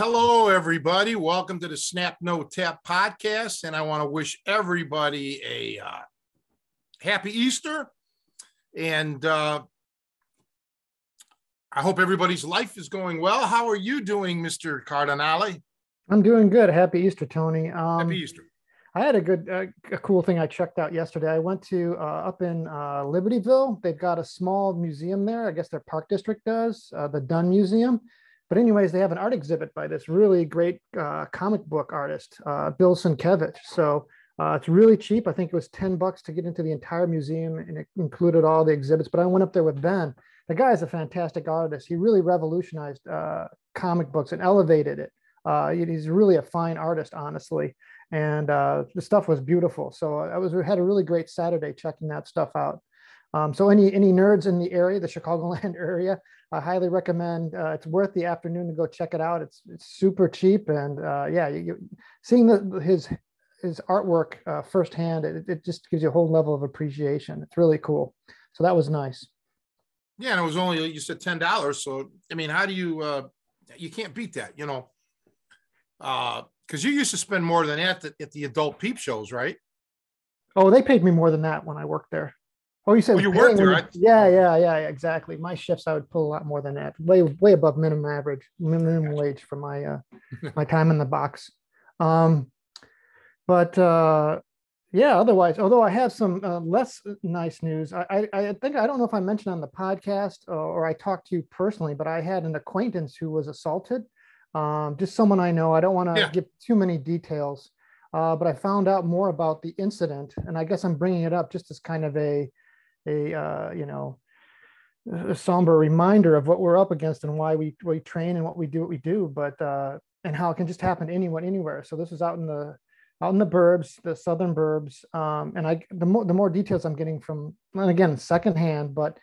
Hello, everybody. Welcome to the Snap No Tap podcast, and I want to wish everybody a happy Easter, and I hope everybody's life is going well. How are you doing, Mr. Cardinale? I'm doing good. Happy Easter, Tony. Happy Easter. I had a cool thing I checked out yesterday. I went to up in Libertyville. They've got a small museum there. I guess their park district does, the Dunn Museum. But anyways, they have an art exhibit by this really great comic book artist, Bill Sienkiewicz. So it's really cheap. I think it was $10 to get into the entire museum, and it included all the exhibits. But I went up there with Ben. The guy is a fantastic artist. He really revolutionized comic books and elevated it. He's really a fine artist, honestly. And the stuff was beautiful. So we had a really great Saturday checking that stuff out. So any nerds in the area, the Chicagoland area, I highly recommend. It's worth the afternoon to go check it out. It's super cheap, and yeah, seeing his artwork firsthand, it just gives you a whole level of appreciation. It's really cool. So that was nice. Yeah, and it was only, you said $10. So I mean, how do you you can't beat that, you know? Because you used to spend more than that at the adult peep shows, right? Oh, they paid me more than that when I worked there. Oh, you said, well, you worked there, right? Yeah, exactly. My shifts, I would pull a lot more than that, way above minimum wage for my my time in the box. Yeah, otherwise, although I have some less nice news, I think, I don't know if I mentioned on the podcast or I talked to you personally, but I had an acquaintance who was assaulted. Just someone I know. I don't want to give too many details, but I found out more about the incident, and I guess I'm bringing it up just as kind of a somber reminder of what we're up against and why we train and what we do, but and how it can just happen to anyone anywhere. So this was out in the burbs, the southern burbs, and the more details I'm getting from, and again, secondhand, but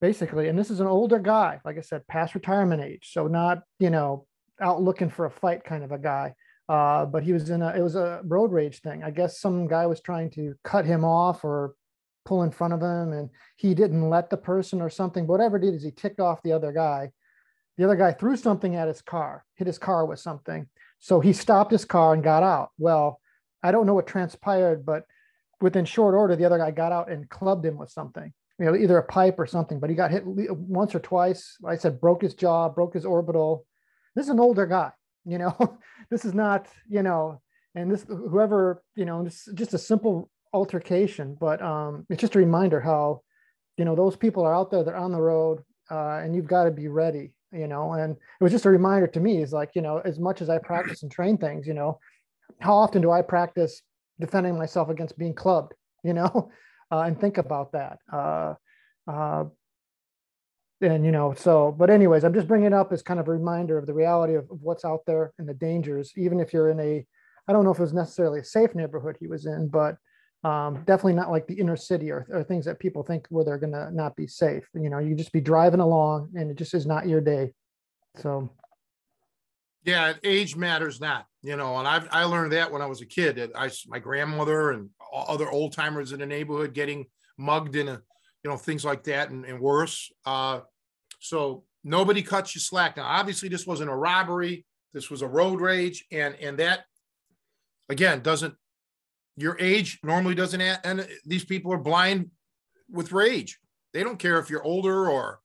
basically, and this is an older guy, like I said, past retirement age, so not, you know, out looking for a fight kind of a guy. But he was it was a road rage thing. I guess some guy was trying to cut him off or pull in front of him, and he didn't let the person or something, but whatever it is, he ticked off the other guy. The other guy threw something at his car, hit his car with something. So he stopped his car and got out. Well, I don't know what transpired, but within short order, the other guy got out and clubbed him with something, you know, either a pipe or something, but he got hit once or twice. Like I said, broke his jaw, broke his orbital. This is an older guy. You know, this is not, you know, and this, whoever, you know, it's just a simple altercation, but it's just a reminder how, you know, those people are out there, they're on the road, and you've got to be ready, you know. And it was just a reminder to me, is like, you know, as much as I practice and train things, you know, how often do I practice defending myself against being clubbed, you know, and think about that. And, you know, so, but anyways, I'm just bringing it up as kind of a reminder of the reality of what's out there and the dangers, even if you're in a, I don't know if it was necessarily a safe neighborhood he was in, but definitely not like the inner city or things that people think where they're going to not be safe. You know, you just be driving along and it just is not your day. So. Yeah. Age matters not, you know, and I learned that when I was a kid, that my grandmother and other old timers in the neighborhood getting mugged in a, you know, things like that and worse. So nobody cuts you slack. Now, obviously, this wasn't a robbery. This was a road rage. And that, again, doesn't, your age normally doesn't, and these people are blind with rage. They don't care if you're older or,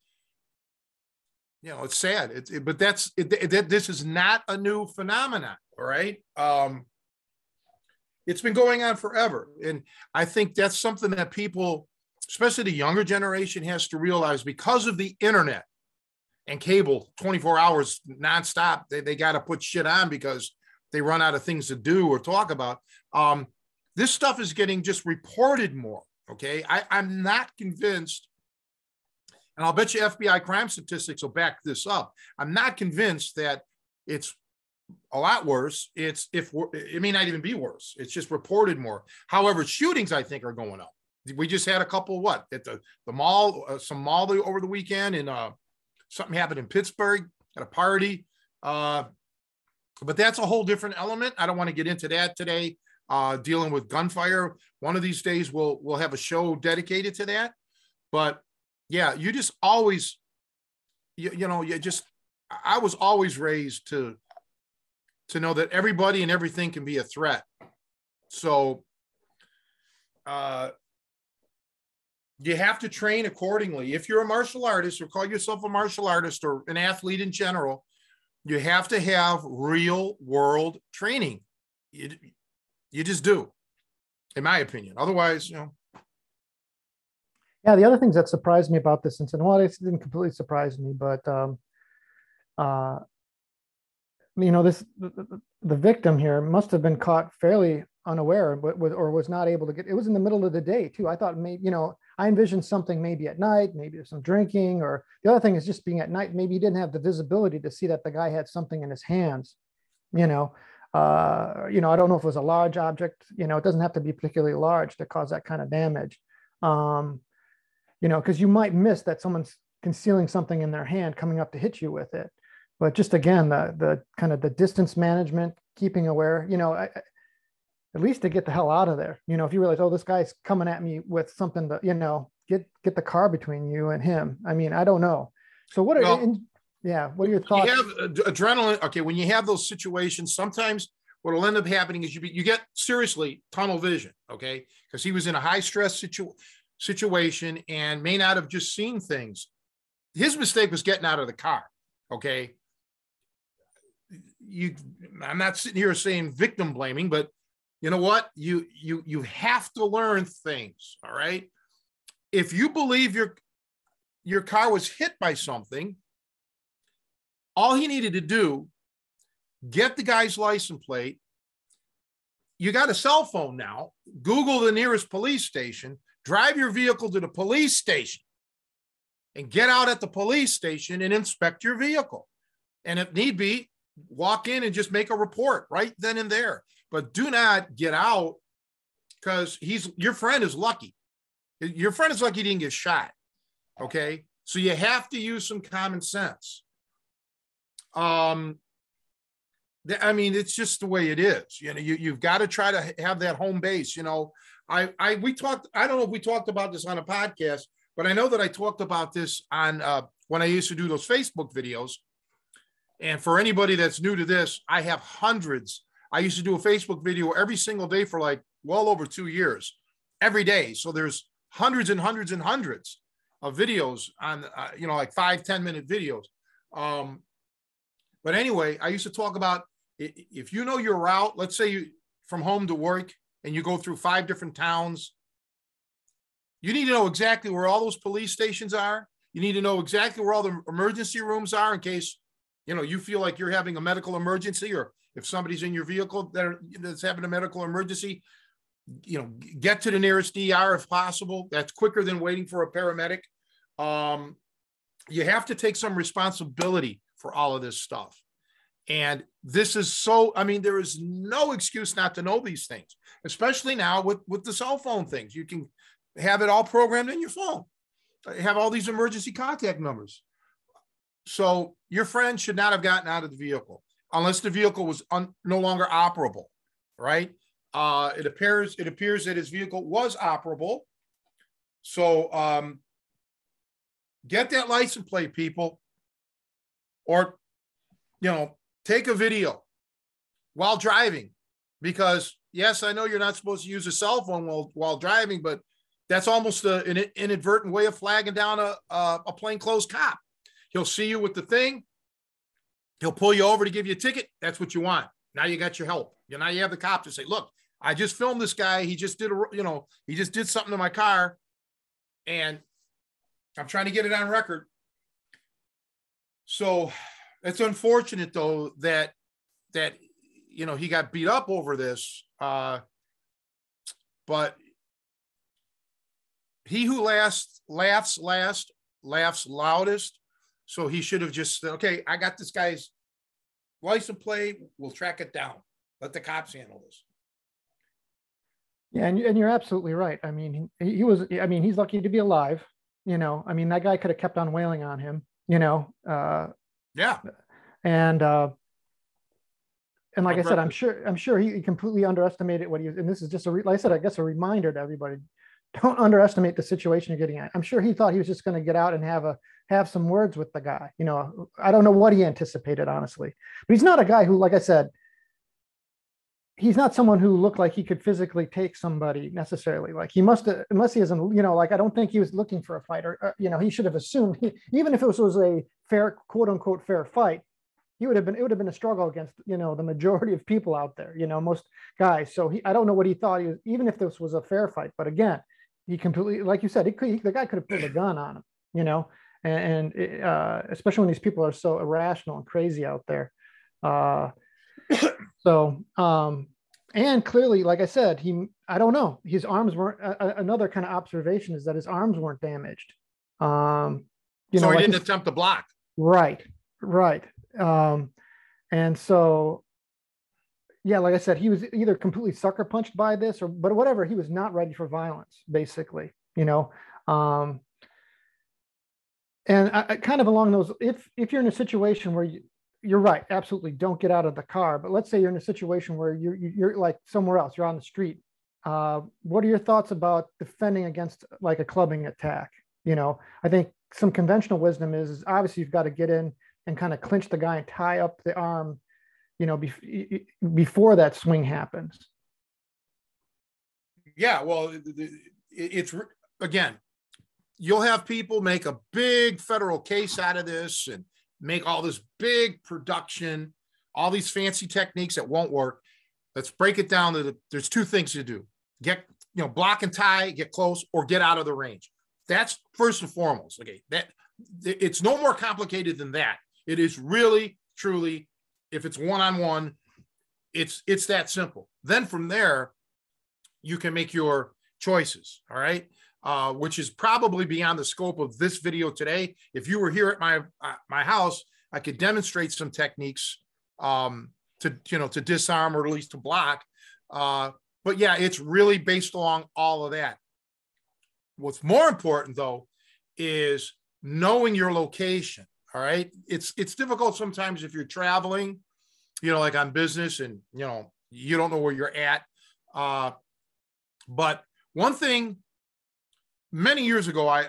you know, it's sad. But that's, this is not a new phenomenon, all right? It's been going on forever. And I think that's something that people especially the younger generation, has to realize because of the internet and cable 24 hours nonstop, they got to put shit on because they run out of things to do or talk about. This stuff is getting just reported more. Okay. I'm not convinced, and I'll bet you FBI crime statistics will back this up. I'm not convinced that it's a lot worse. It may not even be worse. It's just reported more. However, shootings, I think, are going up. We just had a couple, at the mall, some mall over the weekend, and something happened in Pittsburgh at a party. But that's a whole different element. I don't want to get into that today, dealing with gunfire. One of these days we'll have a show dedicated to that. But yeah, you just always, I was always raised to know that everybody and everything can be a threat. So you have to train accordingly. If you're a martial artist or call yourself a martial artist or an athlete in general, you have to have real world training. You just do, in my opinion. Otherwise, Yeah, the other things that surprised me about this incident, well, it didn't completely surprise me, but the victim here must have been caught fairly unaware, or was not able to get. It was in the middle of the day too. I thought maybe, I envisioned something maybe at night, maybe there's some drinking, or the other thing is just being at night. Maybe he didn't have the visibility to see that the guy had something in his hands. I don't know if it was a large object. It doesn't have to be particularly large to cause that kind of damage. Because you might miss that someone's concealing something in their hand coming up to hit you with it. But just again, the kind of the distance management, keeping aware, at least to get the hell out of there. If you realize, oh, this guy's coming at me with something that, get the car between you and him. I mean, I don't know. So what are your thoughts? You have adrenaline. Okay. When you have those situations, sometimes what will end up happening is you get seriously tunnel vision. Okay. Because he was in a high stress situation and may not have just seen things. His mistake was getting out of the car. Okay. I'm not sitting here saying victim blaming, but you know what? You have to learn things, all right? If you believe your car was hit by something, all he needed to do, get the guy's license plate. You got a cell phone now. Google the nearest police station, drive your vehicle to the police station, and get out at the police station and inspect your vehicle. And if need be, walk in and just make a report right then and there. But do not get out because your friend is lucky. Your friend is lucky he didn't get shot. Okay. So you have to use some common sense. It's just the way it is. You've got to try to have that home base. I don't know if we talked about this on a podcast, but I know that I talked about this on when I used to do those Facebook videos. And for anybody that's new to this, I have hundreds. I used to do a Facebook video every single day for like well over 2 years, every day. So there's hundreds and hundreds and hundreds of videos on, like 5-10 minute videos. But anyway, I used to talk about if you know your route, let's say you from home to work and you go through 5 different towns, you need to know exactly where all those police stations are. You need to know exactly where all the emergency rooms are in case you feel like you're having a medical emergency, or if somebody's in your vehicle that's having a medical emergency, get to the nearest ER if possible. That's quicker than waiting for a paramedic. You have to take some responsibility for all of this stuff. And this is there is no excuse not to know these things, especially now with the cell phone things. You can have it all programmed in your phone. Have all these emergency contact numbers. So your friend should not have gotten out of the vehicle unless the vehicle was no longer operable, right? It appears that his vehicle was operable. So get that license plate, people, or, take a video while driving, because yes, I know you're not supposed to use a cell phone while driving, but that's almost an inadvertent way of flagging down a plainclothes cop. He'll see you with the thing. He'll pull you over to give you a ticket. That's what you want. Now you got your help. Now you have the cop to say, look, I just filmed this guy. He just did something to my car. And I'm trying to get it on record. So it's unfortunate, though, that you know, he got beat up over this. But he who laughs last, laughs loudest. So he should have just said, okay, I got this guy's license plate. We'll track it down. Let the cops handle this. Yeah, and you're absolutely right. I mean, he was, he's lucky to be alive. You know, I mean, that guy could have kept on wailing on him, you know. Yeah. And like I said, I'm sure he completely underestimated what he was. And this is just a reminder to everybody. Don't underestimate the situation you're getting at. I'm sure he thought he was just going to get out and have some words with the guy. You know, I don't know what he anticipated, honestly. But he's not a guy who, like I said, he's not someone who looked like he could physically take somebody necessarily. Like he must have, unless he isn't, you know, like I don't think he was looking for a fight or you know, he should have assumed, even if it was a fair, quote unquote, fair fight, it would have been a struggle against, you know, the majority of people out there, you know, most guys. So I don't know what he thought he was, even if this was a fair fight, but again, he completely, like you said, the guy could have pulled a gun on him, you know, and especially when these people are so irrational and crazy out there. So, and clearly, like I said, I don't know, his arms weren't, another kind of observation is that his arms weren't damaged. So he didn't attempt to block. Right. And so, yeah, like I said, he was either completely sucker punched by this but whatever, he was not ready for violence, basically, you know? And I kind of along those, if you're in a situation where you're right, absolutely, don't get out of the car. But let's say you're in a situation where you're like somewhere else, you're on the street. What are your thoughts about defending against like a clubbing attack? You know, I think some conventional wisdom is obviously you've got to get in and kind of clinch the guy and tie up the arm, you know, before that swing happens. Yeah, well, it's again, you'll have people make a big federal case out of this and make all this big production, all these fancy techniques that won't work. Let's break it down to there's two things to do. Get, you know, block and tie, get close, or get out of the range. That's first and foremost. Okay. It's no more complicated than that. It is really, truly, if it's one-on-one, it's that simple. Then from there, you can make your choices. All right. Which is probably beyond the scope of this video today. If you were here at my house, I could demonstrate some techniques to disarm or at least to block. But yeah, it's really based along all of that. What's more important though is knowing your location. All right, it's difficult sometimes if you're traveling, you know, like on business, and you know you don't know where you're at. But one thing. Many years ago, I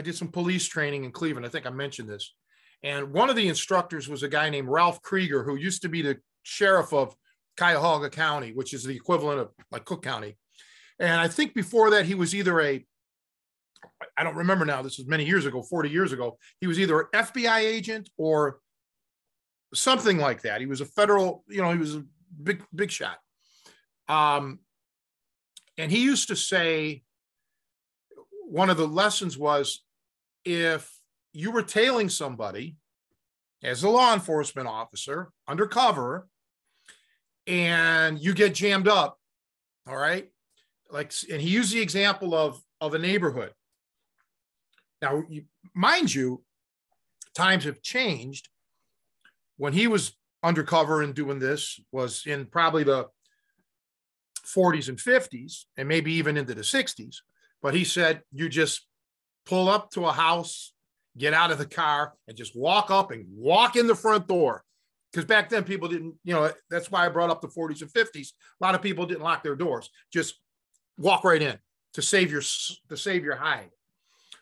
did some police training in Cleveland. I think I mentioned this. And one of the instructors was a guy named Ralph Krieger, who used to be the sheriff of Cuyahoga County, which is the equivalent of like Cook County. And I think before that, he was either I don't remember now, this was many years ago, 40 years ago, he was either an FBI agent or something like that. He was a federal, you know, he was a big shot. And he used to say, one of the lessons was if you were tailing somebody as a law enforcement officer undercover and you get jammed up, all right? Like, and he used the example of a neighborhood. Now, mind you, times have changed. When he was undercover and doing this was in probably the 40s and 50s and maybe even into the 60s. But he said, you just pull up to a house, get out of the car, and just walk up and walk in the front door. Because back then people didn't, you know, that's why I brought up the 40s and 50s. A lot of people didn't lock their doors. Just walk right in to save your hide.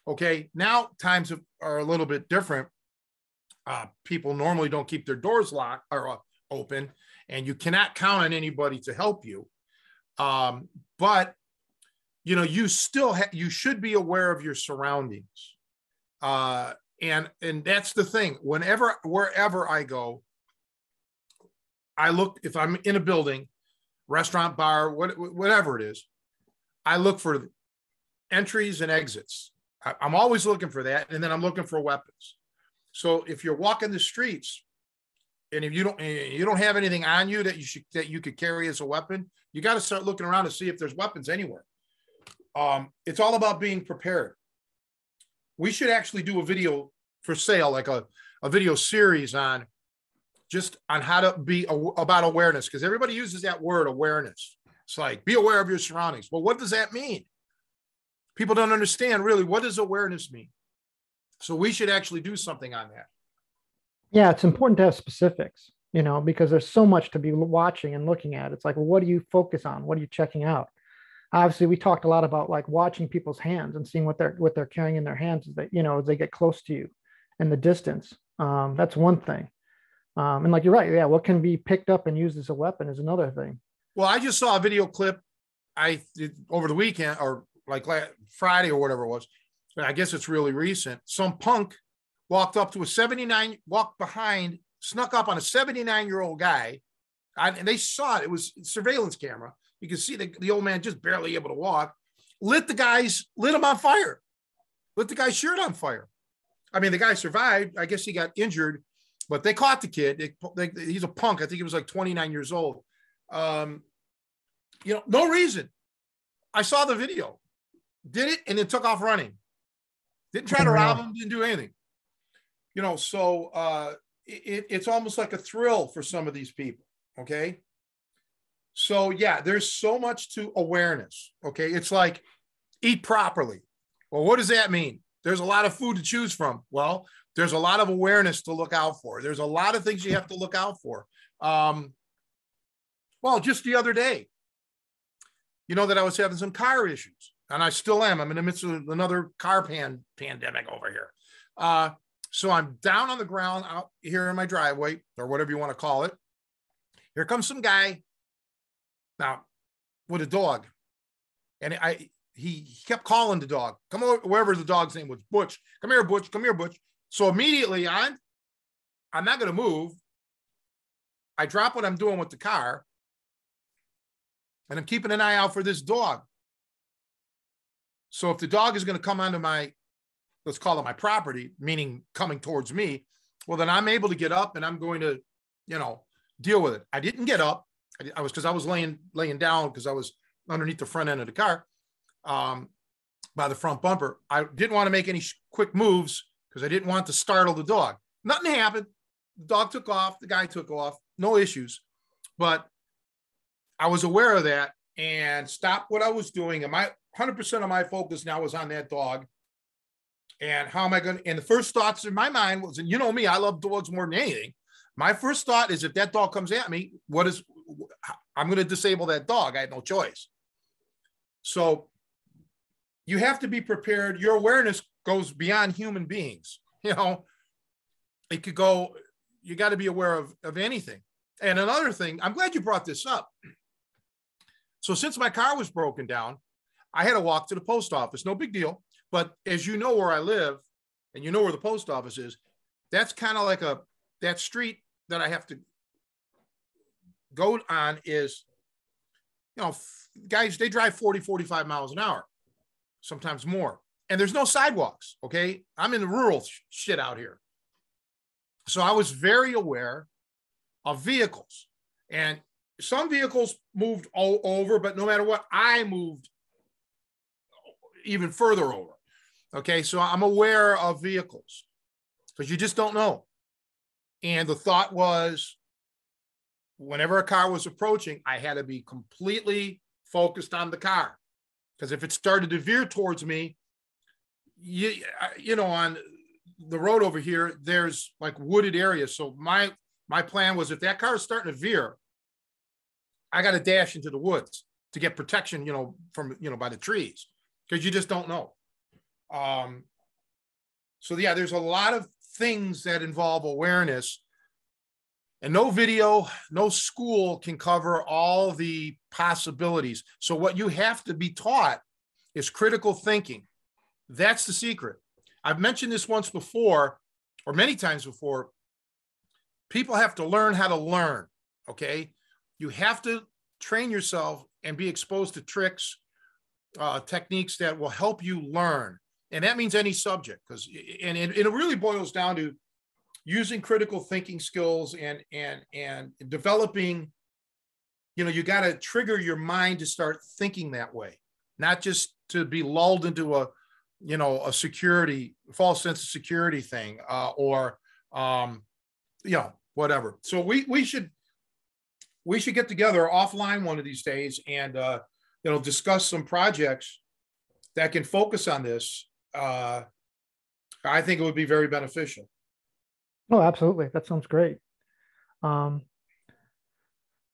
Okay, now times are a little bit different. People normally don't keep their doors locked or open, and you cannot count on anybody to help you. But you know, you still you should be aware of your surroundings, and that's the thing. Wherever I go, I look. If I'm in a building, restaurant, bar, whatever it is, I look for entries and exits. I'm always looking for that. And then I'm looking for weapons. So if you're walking the streets and if you don't have anything on you that you could carry as a weapon, you got to start looking around to see if there's weapons anywhere. It's all about being prepared. We should actually do a video for sale, like a video series on just on how to be about awareness. Because everybody uses that word awareness. It's like, be aware of your surroundings. Well, what does that mean? People don't understand really, what does awareness mean? So we should actually do something on that. Yeah, it's important to have specifics, you know, because there's so much to be watching and looking at. It's like, well, what do you focus on? What are you checking out? Obviously, we talked a lot about like watching people's hands and seeing what they're carrying in their hands as they, you know, as they get close to you and the distance. That's one thing. And like, you're right. Yeah. What can be picked up and used as a weapon is another thing. Well, I just saw a video clip over the weekend or like Friday or whatever it was. I guess it's really recent. Some punk snuck up on a 79-year-old guy, and they saw it. It was a surveillance camera. You can see the old man just barely able to walk. Lit him on fire. Lit the guy's shirt on fire. I mean, the guy survived. I guess he got injured, but they caught the kid. He's a punk. I think he was like 29 years old. You know, no reason. I saw the video, did it, and then took off running. Didn't try to rob him, didn't do anything. You know, so it's almost like a thrill for some of these people, okay? So, yeah, there's so much to awareness, okay? It's like, eat properly. Well, what does that mean? There's a lot of food to choose from. Well, there's a lot of awareness to look out for. There's a lot of things you have to look out for. Well, just the other day, you know that I was having some car issues. And I still am. I'm in the midst of another car pandemic over here. So I'm down on the ground out here in my driveway or whatever you want to call it. Here comes some guy now with a dog. And he kept calling the dog. Come over, wherever the dog's name was, Butch. Come here, Butch. Come here, Butch. So immediately I'm not going to move. I drop what I'm doing with the car. And I'm keeping an eye out for this dog. So if the dog is going to come onto my, let's call it my property, meaning coming towards me, well, then I'm able to get up and I'm going to, you know, deal with it. I didn't get up. I was laying down because I was underneath the front end of the car by the front bumper. I didn't want to make any quick moves because I didn't want to startle the dog. Nothing happened. The dog took off. The guy took off. No issues. But I was aware of that and stopped what I was doing. And 100% of my focus now was on that dog. And how am I going to, and the first thoughts in my mind was, and you know me, I love dogs more than anything. My first thought is if that dog comes at me, I'm going to disable that dog. I had no choice. So you have to be prepared. Your awareness goes beyond human beings. You know, it could go, you got to be aware of anything. And another thing, I'm glad you brought this up. So since my car was broken down, I had to walk to the post office, no big deal. But as you know where I live and you know where the post office is, that's kind of like that street that I have to go on is, you know, guys, they drive 40, 45 miles an hour, sometimes more. And there's no sidewalks, okay? I'm in the rural shit out here. So I was very aware of vehicles. And some vehicles moved all over, but no matter what, I moved even further over. Okay. So I'm aware of vehicles because you just don't know. And the thought was whenever a car was approaching, I had to be completely focused on the car because if it started to veer towards me, you know, on the road over here, there's like wooded areas. So my plan was if that car is starting to veer, I got to dash into the woods to get protection, you know, from, you know, by the trees. Because you just don't know. So, yeah, there's a lot of things that involve awareness. And no video, no school can cover all the possibilities. So what you have to be taught is critical thinking. That's the secret. I've mentioned this once before, or many times before. People have to learn how to learn, okay? You have to train yourself and be exposed to tricks, techniques that will help you learn. And that means any subject, because and it really boils down to using critical thinking skills and developing, you know, you got to trigger your mind to start thinking that way, not just to be lulled into a, you know, a security, false sense of security thing, you know, whatever. So we should get together offline one of these days and, you know, discuss some projects that can focus on this. I think it would be very beneficial. Oh, absolutely. That sounds great.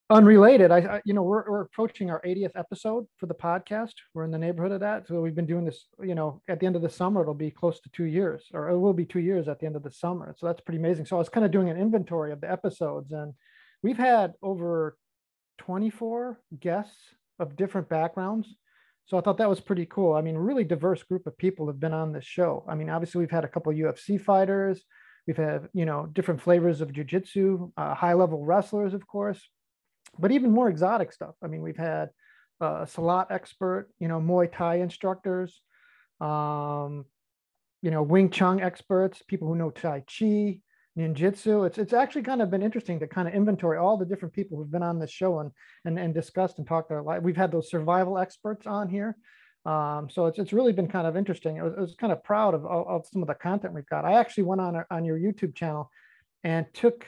Unrelated, you know, we're approaching our 80th episode for the podcast. We're in the neighborhood of that. So we've been doing this, you know, at the end of the summer, it'll be close to 2 years, or it will be 2 years at the end of the summer. So that's pretty amazing. So I was kind of doing an inventory of the episodes, and we've had over 24 guests of different backgrounds. So I thought that was pretty cool. I mean, really diverse group of people have been on this show. I mean, obviously we've had a couple of UFC fighters. We've had, you know, different flavors of jiu-jitsu, high-level wrestlers, of course, but even more exotic stuff. I mean, we've had a Salat expert, you know, Muay Thai instructors, you know, Wing Chun experts, people who know Tai Chi, Ninjutsu. It's actually kind of been interesting to kind of inventory all the different people who've been on this show and discussed and talked their life. We've had those survival experts on here. So it's really been kind of interesting. I was kind of proud of some of the content we've got. I actually went on your YouTube channel and took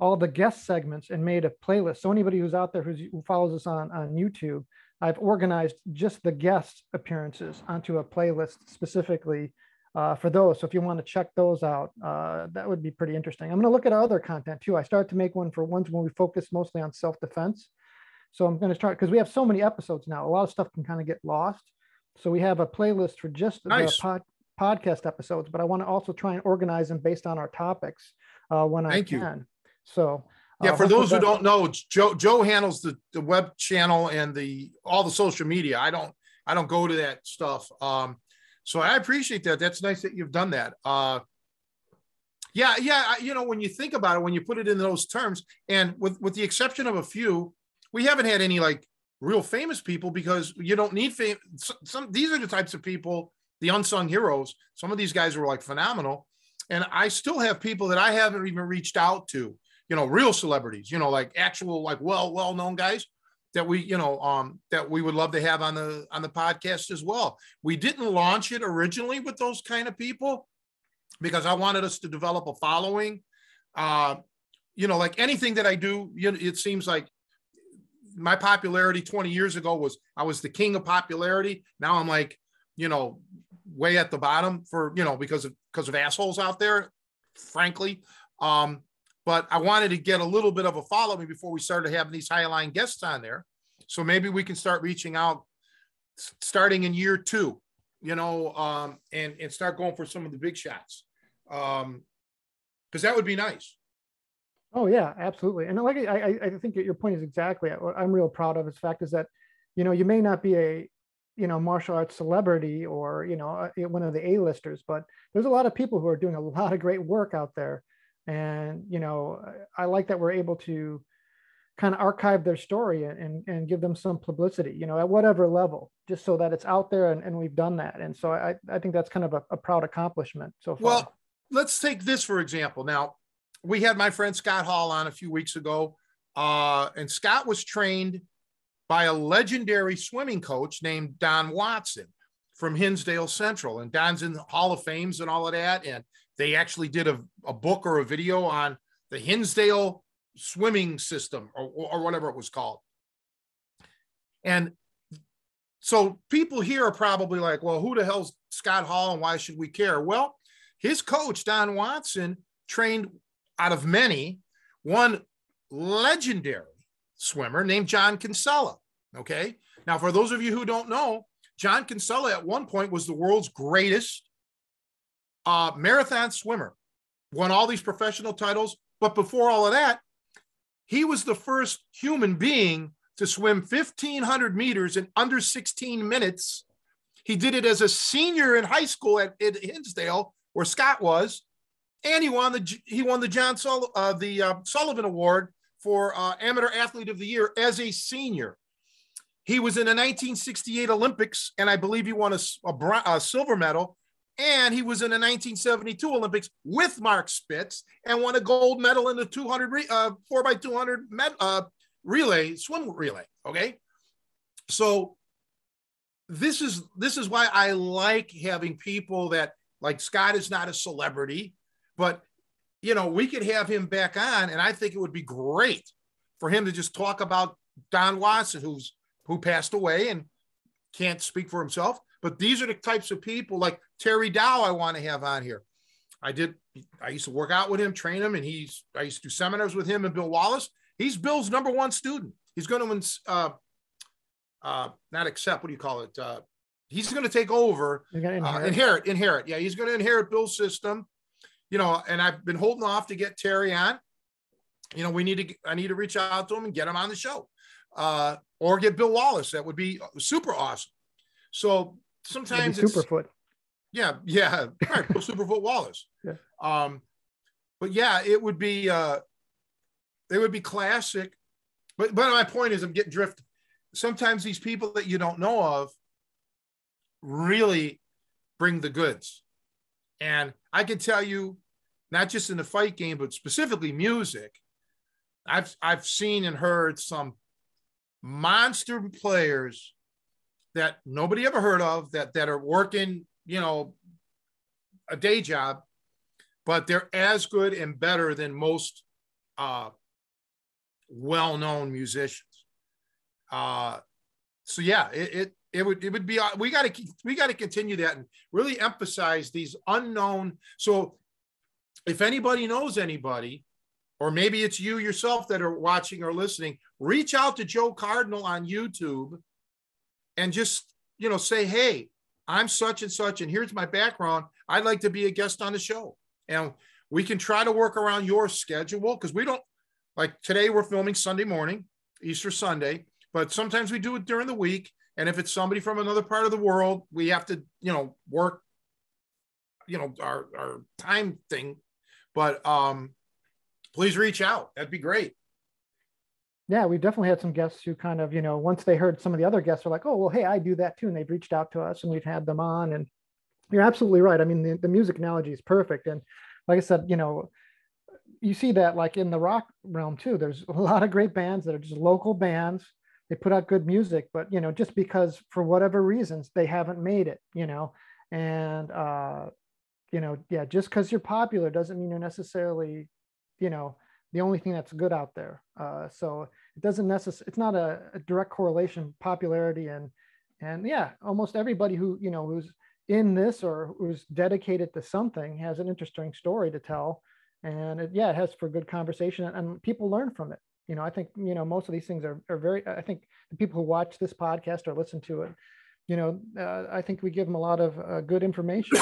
all the guest segments and made a playlist. So anybody who's out there who follows us on YouTube, I've organized just the guest appearances onto a playlist specifically for those. So if you want to check those out, that would be pretty interesting. I'm going to look at our other content too. I started to make one for ones when we focus mostly on self-defense. So I'm going to start, because we have so many episodes now, a lot of stuff can kind of get lost. So we have a playlist for just nice. The podcast episodes, but I want to also try and organize them based on our topics when I can. You. So yeah, for those who don't know, Joe handles the web channel and all the social media. I don't go to that stuff. So I appreciate that. That's nice that you've done that. Yeah. You know, when you think about it, when you put it in those terms, and with the exception of a few, we haven't had any like real famous people, because you don't need fame. These are the types of people, the unsung heroes. Some of these guys were like phenomenal. And I still have people that I haven't even reached out to, you know, real celebrities, you know, like actual, like well-known guys that we, you know, that we would love to have on the podcast as well. We didn't launch it originally with those kind of people because I wanted us to develop a following, you know, like anything that I do, you know, it seems like, my popularity 20 years ago was I was the king of popularity. Now I'm like, you know, way at the bottom for, you know, because of assholes out there, frankly. But I wanted to get a little bit of a following before we started having these high-line guests on there. So maybe we can start reaching out starting in year two, you know, and start going for some of the big shots. Because that would be nice. Oh yeah, absolutely. And like, I think your point is exactly what I'm real proud of. Is the fact is that, you know, you may not be a, you know, martial arts celebrity or, you know, one of the A-listers, but there's a lot of people who are doing a lot of great work out there. And, you know, I like that we're able to kind of archive their story and give them some publicity, you know, at whatever level, just so that it's out there and we've done that. And so I think that's kind of a proud accomplishment so far. Well, let's take this, for example. Now, we had my friend Scott Hall on a few weeks ago, and Scott was trained by a legendary swimming coach named Don Watson from Hinsdale Central. And Don's in the Hall of Fames and all of that. And they actually did a book or a video on the Hinsdale swimming system or whatever it was called. And so people here are probably like, well, who the hell's Scott Hall and why should we care? Well, his coach, Don Watson, trained out of many, one legendary swimmer named John Kinsella. Okay. Now, for those of you who don't know, John Kinsella at one point was the world's greatest marathon swimmer, won all these professional titles. But before all of that, he was the first human being to swim 1,500 meters in under 16 minutes. He did it as a senior in high school at Hinsdale, where Scott was. And he won the Sullivan Award for Amateur Athlete of the Year as a senior. He was in the 1968 Olympics, and I believe he won a silver medal. And he was in the 1972 Olympics with Mark Spitz and won a gold medal in the 4x200 relay, swim relay. Okay. So this is why I like having people that, like, Scott is not a celebrity, but, you know, we could have him back on. And I think it would be great for him to just talk about Don Watson, who passed away and can't speak for himself. But these are the types of people, like Terry Dow, I want to have on here. I used to work out with him, train him, and I used to do seminars with him and Bill Wallace. He's Bill's #1 student. He's going to not accept, what do you call it? He's going to take over, inherit. Yeah, he's going to inherit Bill's system, you know. And I've been holding off to get Terry on. You know, I need to reach out to him and get him on the show, or get Bill Wallace. That would be super awesome. So sometimes it's Superfoot. Yeah. Right, Superfoot Wallace. Yeah. But yeah, it would be classic. But my point is, I'm getting drifted. Sometimes these people that you don't know of really bring the goods. And I can tell you, not just in the fight game, but specifically music, I've seen and heard some monster players that nobody ever heard of, that are working, you know, a day job, but they're as good and better than most well-known musicians. So yeah, it would be, we got to continue that and really emphasize these unknown. So if anybody knows anybody, or maybe it's you yourself that are watching or listening, reach out to Joe Cardinal on YouTube and just, you know, say, hey, I'm such and such, and here's my background. I'd like to be a guest on the show. And we can try to work around your schedule, because we don't, like today we're filming Sunday morning, Easter Sunday, but sometimes we do it during the week. And if it's somebody from another part of the world, we have to, you know, work, you know, our time thing. But please reach out. That'd be great. Yeah, we've definitely had some guests who kind of, you know, once they heard some of the other guests are like, oh, well, hey, I do that too. And they've reached out to us and we've had them on. And you're absolutely right. I mean, the music analogy is perfect. And like I said, you know, you see that like in the rock realm too. There's a lot of great bands that are just local bands. They put out good music, but, you know, just because for whatever reasons, they haven't made it, you know. And, you know, yeah, just because you're popular doesn't mean you're necessarily, you know, the only thing that's good out there. So it doesn't necessarily, it's not a direct correlation, popularity and yeah, almost everybody who, you know, who's in this or who's dedicated to something has an interesting story to tell. And it, yeah, it has for good conversation and people learn from it. You know, I think, you know, most of these things are very, I think the people who watch this podcast or listen to it, you know, I think we give them a lot of good information,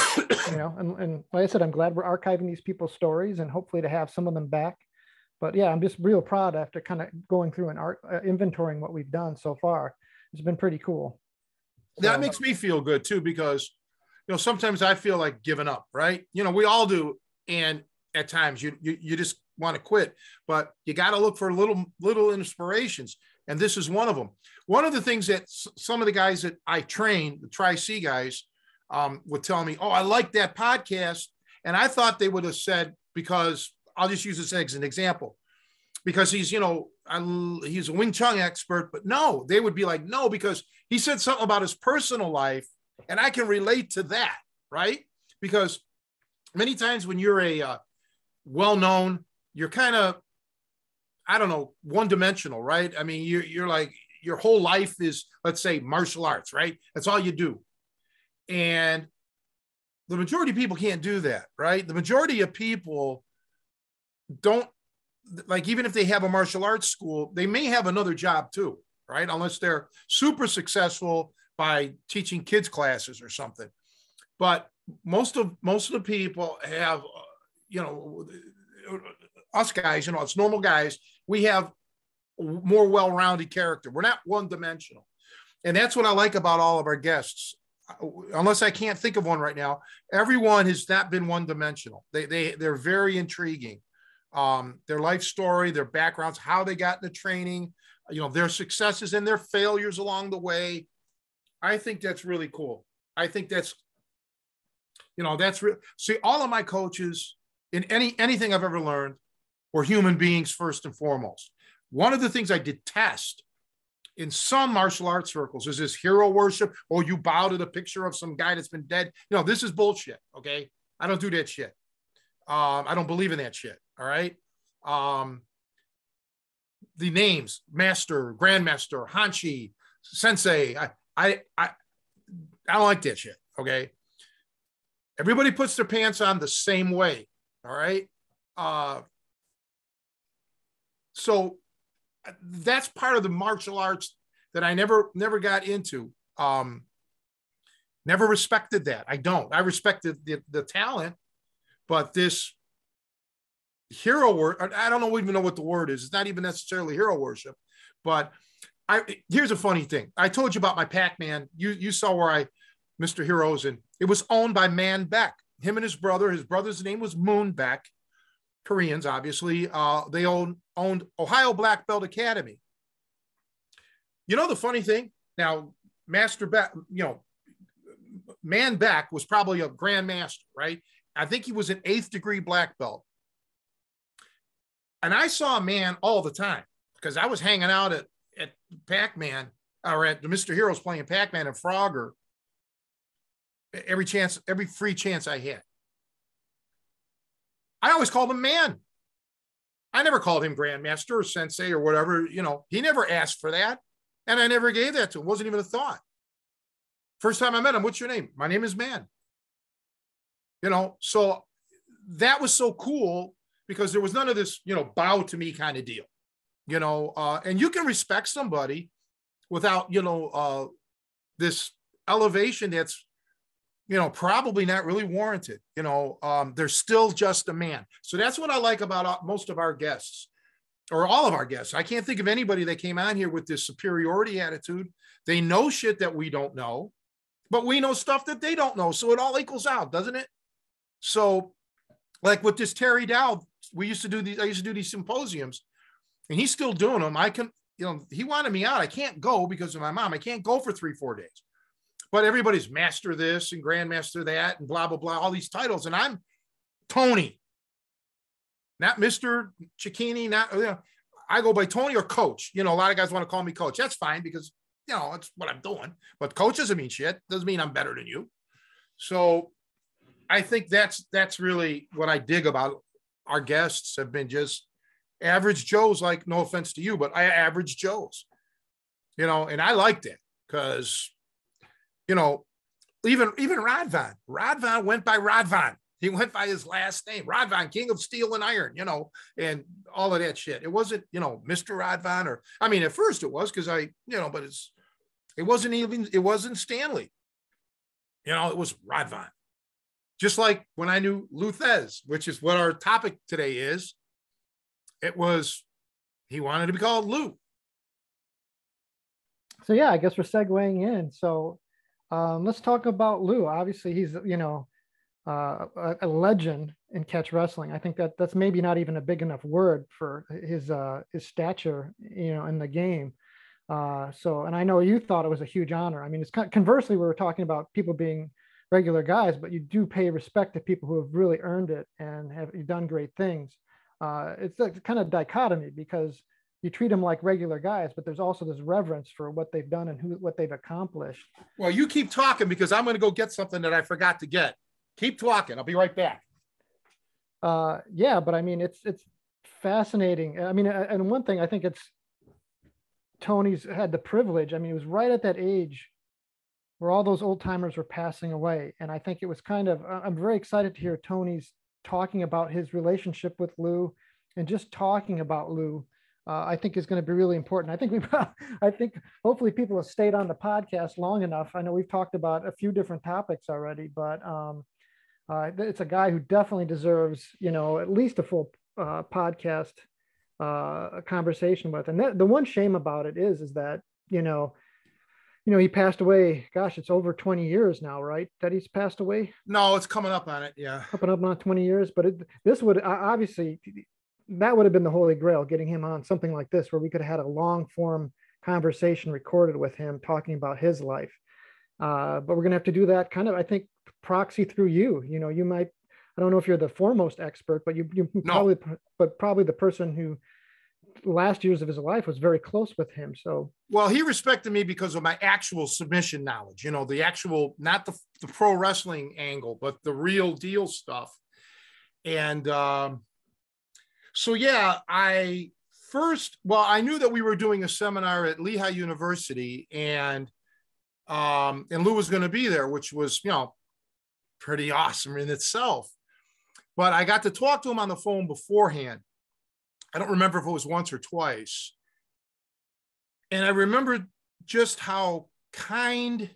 you know, and like I said, I'm glad we're archiving these people's stories and hopefully to have some of them back. But yeah, I'm just real proud after kind of going through and inventorying what we've done so far. It's been pretty cool. That so, makes me feel good too, because, you know, sometimes I feel like giving up, right? You know, we all do. And at times you just want to quit, but you got to look for little inspirations. And this is one of them. One of the things that some of the guys that I train, the Tri-C guys, would tell me, oh, I like that podcast. And I thought they would have said, because I'll just use this as an example, because he's, you know, he's a Wing Chun expert, but no, they would be like, no, because he said something about his personal life and I can relate to that. Right. Because many times when you're a well-known, you're kind of, I don't know, one-dimensional, right? I mean, you're like, your whole life is, let's say, martial arts, right? That's all you do. And the majority of people can't do that, right? The majority of people don't, like, even if they have a martial arts school, they may have another job too, right? Unless they're super successful by teaching kids classes or something. But most of the people have, you know, us guys, you know, it's normal guys, we have more well-rounded character. We're not one-dimensional. And that's what I like about all of our guests. Unless I can't think of one right now, everyone has not been one-dimensional. They're very intriguing. Their life story, their backgrounds, how they got into training, you know, their successes and their failures along the way. I think that's really cool. I think that's, you know, that's real. See, all of my coaches in anything I've ever learned were human beings first and foremost. One of the things I detest in some martial arts circles is this hero worship, or you bow to the picture of some guy that's been dead. You know, this is bullshit. Okay. I don't do that shit. I don't believe in that shit. All right. The names, master, grandmaster, hanchi, sensei. I don't like that shit. Okay. Everybody puts their pants on the same way. All right. So that's part of the martial arts that I never got into. Never respected that. I don't. I respected the talent, but this hero worship, I don't even know what the word is. It's not even necessarily hero worship, but here's a funny thing. I told you about my Pac-Man. You saw where Mr. Heroes, and it was owned by Man Beck, him and his brother. His brother's name was Moon Beck. Koreans, obviously, they owned Ohio Black Belt Academy. You know, the funny thing now, Master Beck, you know, Man Beck was probably a grandmaster, right? I think he was an 8th degree black belt. And I saw Man all the time because I was hanging out at Pac-Man, or at the Mr. Heroes playing Pac-Man and Frogger every free chance I had. I always called him Man. I never called him grandmaster or sensei or whatever. You know, he never asked for that. And I never gave that to him. Wasn't even a thought. First time I met him, what's your name? My name is Man. You know, so that was so cool because there was none of this, you know, bow to me kind of deal, you know, and you can respect somebody without, you know, this elevation that's, you know, probably not really warranted. You know, they're still just a man. So that's what I like about most of our guests, or all of our guests. I can't think of anybody that came on here with this superiority attitude. They know shit that we don't know, but we know stuff that they don't know. So it all equals out, doesn't it? So like with this Terry Dow, I used to do these symposiums, and he's still doing them. You know, he wanted me out. I can't go because of my mom. I can't go for 3-4 days. But everybody's master this and grandmaster that and blah, blah, blah, all these titles. And I'm Tony, not Mr. Cecchine, not, you know, I go by Tony or Coach. You know, a lot of guys want to call me Coach. That's fine because, you know, that's what I'm doing. But Coach doesn't mean shit. Doesn't mean I'm better than you. So I think that's really what I dig about our guests. Have been just average Joes, like, no offense to you, but average Joes, you know, and I liked it because, you know, even Rod Vaughn went by Rod Vaughn. He went by his last name, Rod Vaughn, King of Steel and Iron, you know, and all of that shit. It wasn't, you know, Mr. Rod Vaughn, or, I mean, at first it was because but it wasn't Stanley. You know, it was Rod Vaughn. Just like when I knew Lou Thesz, which is what our topic today is, he wanted to be called Lou. So, yeah, I guess we're segueing in. So, let's talk about Lou. Obviously, he's, you know, a legend in catch wrestling. I think that's maybe not even a big enough word for his stature, you know, in the game. And I know you thought it was a huge honor. I mean, it's conversely, we were talking about people being regular guys, but you do pay respect to people who have really earned it and have done great things. It's like kind of dichotomy because you treat them like regular guys, but there's also this reverence for what they've done and what they've accomplished. Well, you keep talking because I'm going to go get something that I forgot to get. Keep talking. I'll be right back. Yeah, but I mean, it's fascinating. I mean, and one thing I think Tony's had the privilege. I mean, it was right at that age where all those old timers were passing away. And I think it was I'm very excited to hear Tony's talking about his relationship with Lou, and just talking about Lou, I think is going to be really important. I think hopefully people have stayed on the podcast long enough. I know we've talked about a few different topics already, but it's a guy who definitely deserves, you know, at least a full podcast conversation with. And the one shame about it is that, you know, he passed away, gosh, it's over 20 years now, right? That he's passed away? No, it's coming up on it. Yeah. Coming up on 20 years, but this would obviously that would have been the holy grail, getting him on something like this, where we could have had a long form conversation recorded with him talking about his life. But we're going to have to do that kind of, I think, proxy through you. You know, you might, I don't know if you're the foremost expert, but probably the person who last years of his life was very close with him. So, well, he respected me because of my actual submission knowledge, you know, the actual, not the pro wrestling angle, but the real deal stuff. And so, yeah, I knew that we were doing a seminar at Lehigh University, and Lou was going to be there, which was, you know, pretty awesome in itself. But I got to talk to him on the phone beforehand. I don't remember if it was once or twice. And I remember just how kind,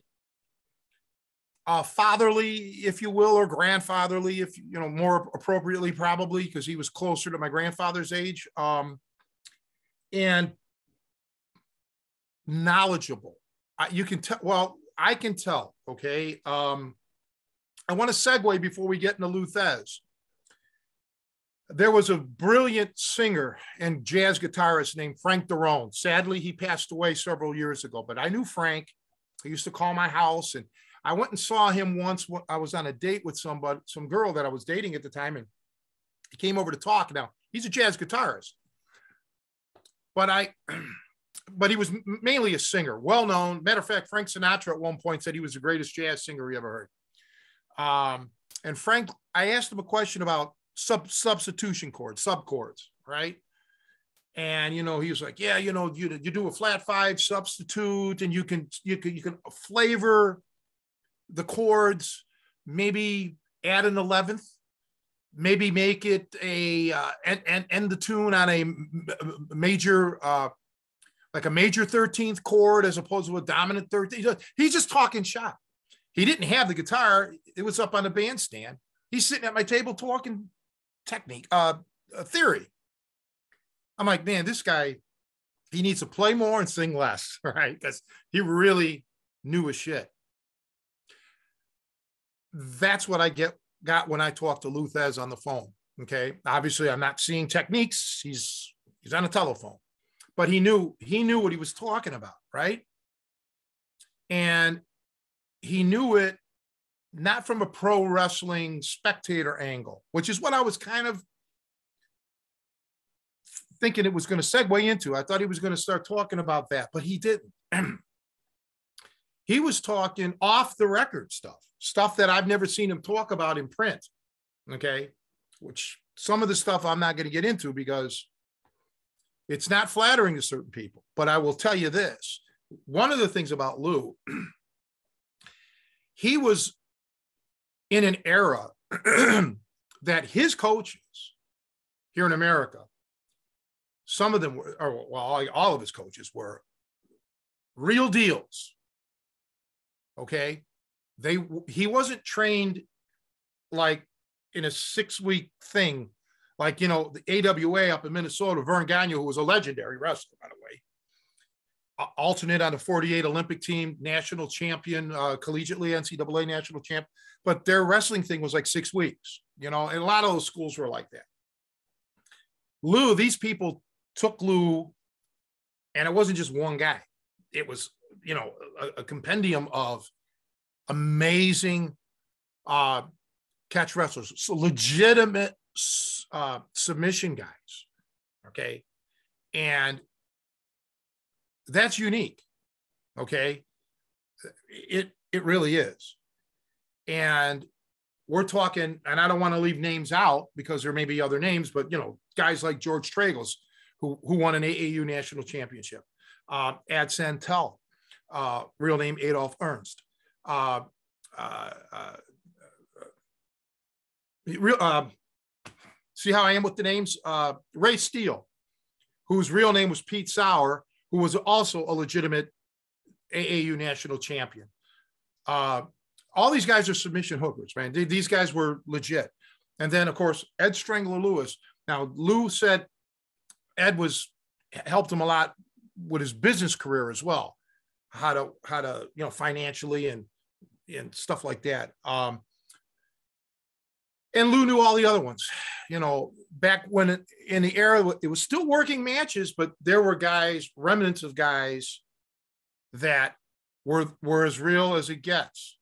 fatherly, if you will, or grandfatherly, if you know, more appropriately, probably, because he was closer to my grandfather's age, and knowledgeable. You can tell. Well, I can tell. Okay. I want to segue before we get into Lou Thesz. There was a brilliant singer and jazz guitarist named Frank Darone. Sadly, he passed away several years ago, but I knew Frank. He used to call my house, and I went and saw him once. I was on a date with somebody, some girl that I was dating at the time, and he came over to talk. Now, he's a jazz guitarist, but he was mainly a singer, well-known. Matter of fact, Frank Sinatra at one point said he was the greatest jazz singer he ever heard. And Frank, I asked him a question about substitution chords, subchords, right? And, you know, he was like, yeah, you know, you do a flat five substitute, and you can flavor the chords, maybe add an 11th, maybe make it a, and end the tune on a major, like a major 13th chord as opposed to a dominant 13th. He's just talking shop. He didn't have the guitar. It was up on the bandstand. He's sitting at my table talking technique, theory. I'm like, man, this guy, he needs to play more and sing less, right? Because he really knew his shit. That's what I got when I talked to Lou Thesz on the phone, okay? Obviously, I'm not seeing techniques. He's on a telephone. But he knew what he was talking about, right? And he knew it not from a pro wrestling spectator angle, which is what I was kind of thinking it was going to segue into. I thought he was going to start talking about that, but he didn't. He was talking off the record stuff that I've never seen him talk about in print, okay? Which some of the stuff I'm not going to get into because it's not flattering to certain people. But I will tell you this. One of the things about Lou, he was in an era that his coaches here in America, some of them were, or well, all of his coaches were real deals, okay? He wasn't trained like in a 6-week thing, like, you know, the AWA up in Minnesota, Vern Gagne, who was a legendary wrestler, by the way, alternate on the 48 Olympic team, national champion, collegiately NCAA national champ, but their wrestling thing was like 6 weeks, you know, and a lot of those schools were like that. Lou, these people took Lou, and it wasn't just one guy. It was, you know, a compendium of amazing catch wrestlers, so legitimate submission guys, okay? And that's unique, okay? It really is. And we're talking, and I don't want to leave names out because there may be other names, but, you know, guys like George Tragos, who won an AAU national championship, Ad Santel, real name Adolf Ernst, see how I am with the names? Ray Steele, whose real name was Pete Sauer, who was also a legitimate AAU national champion. All these guys are submission hookers, man. These guys were legit. And then, of course, Ed Strangler Lewis. Now, Lou said Ed helped him a lot with his business career as well, how to you know, financially and stuff like that. And Lou knew all the other ones, you know, back when it, in the era, it was still working matches, but there were guys, remnants of guys that were as real as it gets.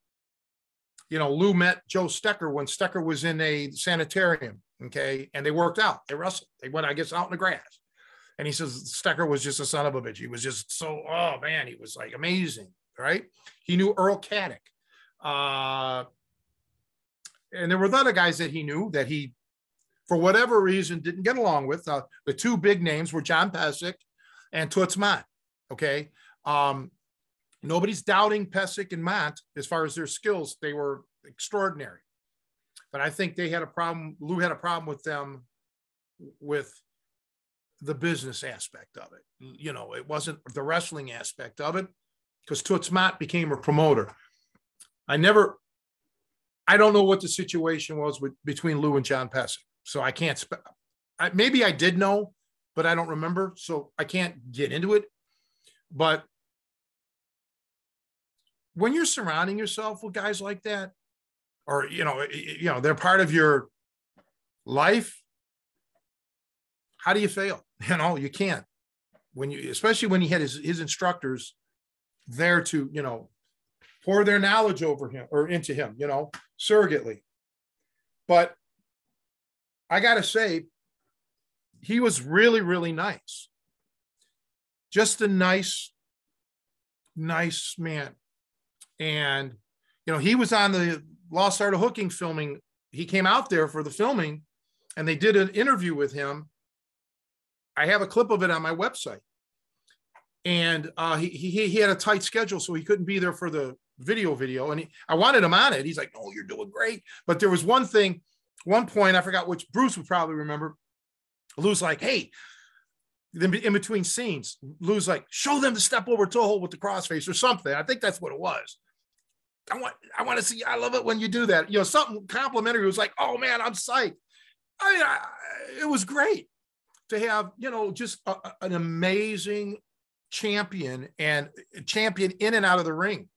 You know, Lou met Joe Stecher when Stecher was in a sanitarium, okay? And they worked out, they wrestled, they went, I guess, out in the grass. And he says, Stecher was just a son of a bitch. He was just so, oh man, he was like amazing, right? He knew Earl Caddick. And there were other guys that he knew that he, for whatever reason, didn't get along with. The two big names were John Pesek and Toots Mondt, okay? Nobody's doubting Pesek and Mondt as far as their skills. They were extraordinary. But I think they had a problem, Lou had a problem with them with the business aspect of it. You know, it wasn't the wrestling aspect of it, because Toots Mondt became a promoter. I don't know what the situation was between Lou and John Pesek. So I can't, maybe I did know, but I don't remember. So I can't get into it. But when you're surrounding yourself with guys like that, or, you know, they're part of your life, how do you fail? You know, you can't. When you, especially when he had his instructors there to, you know, pour their knowledge over him or into him, you know, surrogately. But I got to say, he was really, really nice. Just a nice, nice man. And, you know, he was on the Lost Art of Hooking filming. He came out there for the filming and they did an interview with him. I have a clip of it on my website. And he had a tight schedule, so he couldn't be there for the video. And I wanted him on it. He's like, "Oh, you're doing great." But there was one thing, one point, I forgot which, Bruce would probably remember. Lou's like, "Hey," then in between scenes, Lou's like, "Show them the step over toe hold with the crossface," or something. I think that's what it was. I want to see, I love it when you do that. You know, something complimentary. It was like, "Oh man, I'm psyched." I mean, it was great to have, you know, just an amazing champion, and champion in and out of the ring.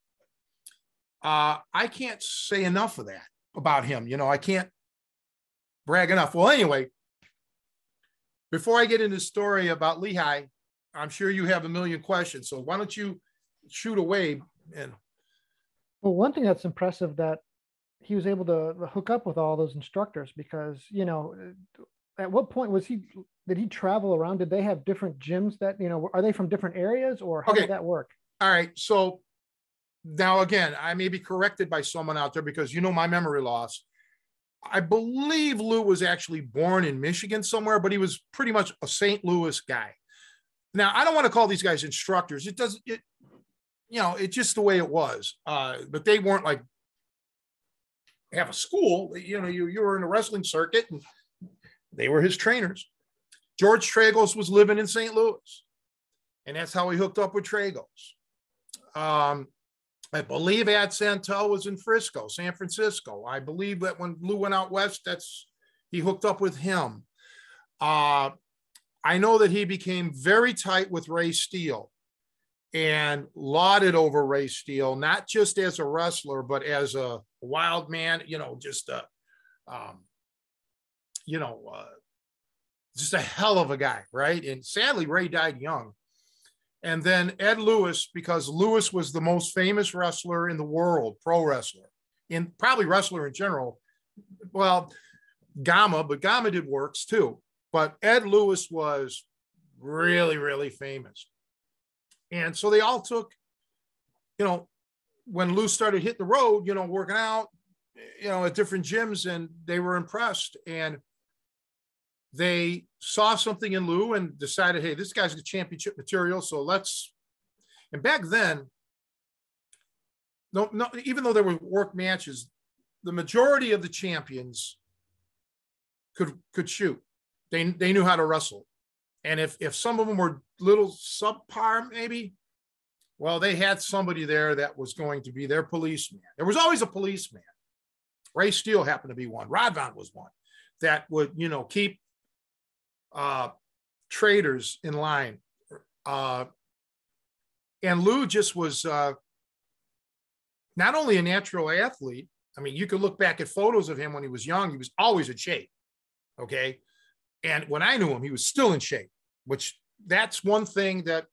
I can't say enough of that about him. You know, I can't brag enough. Well, anyway, before I get into the story about Lehigh, I'm sure you have a million questions. So why don't you shoot away? And well, one thing that's impressive that he was able to hook up with all those instructors, because, you know, at what point was he? Did he travel around? Did they have different gyms that, you know, are they from different areas, or how did that work? All right. So now, again, I may be corrected by someone out there, because, you know, my memory loss. I believe Lou was actually born in Michigan somewhere, but he was pretty much a St. Louis guy. Now, I don't want to call these guys instructors. It doesn't, you know, it's just the way it was. But they weren't like, have a school, you know, you were in the wrestling circuit and they were his trainers. George Tragos was living in St. Louis, and that's how he hooked up with Tragos. I believe Ad Santel was in Frisco, San Francisco. I believe that when Lou went out west, he hooked up with him. I know that he became very tight with Ray Steele and lauded over Ray Steele, not just as a wrestler, but as a wild man, you know, just a, you know, just a hell of a guy, right? And sadly, Ray died young. And then Ed Lewis, because Lewis was the most famous wrestler in the world, pro wrestler, and probably wrestler in general. Well, Gama did works too. But Ed Lewis was really, really famous. And so they all took, you know, when Lou started hitting the road, you know, working out, you know, at different gyms, and they were impressed. And they saw something in Lou and decided, hey, this guy's the championship material. So let's, and back then, no, even though there were work matches, the majority of the champions could shoot. They knew how to wrestle. And if some of them were little subpar, maybe, well, they had somebody there that was going to be their policeman. There was always a policeman. Ray Steele happened to be one. Rod Vaughn was one that would, you know, keep traders in line. And Lou just was not only a natural athlete, I mean, you could look back at photos of him when he was young. He was always in shape, okay? And when I knew him, he was still in shape, which that's one thing that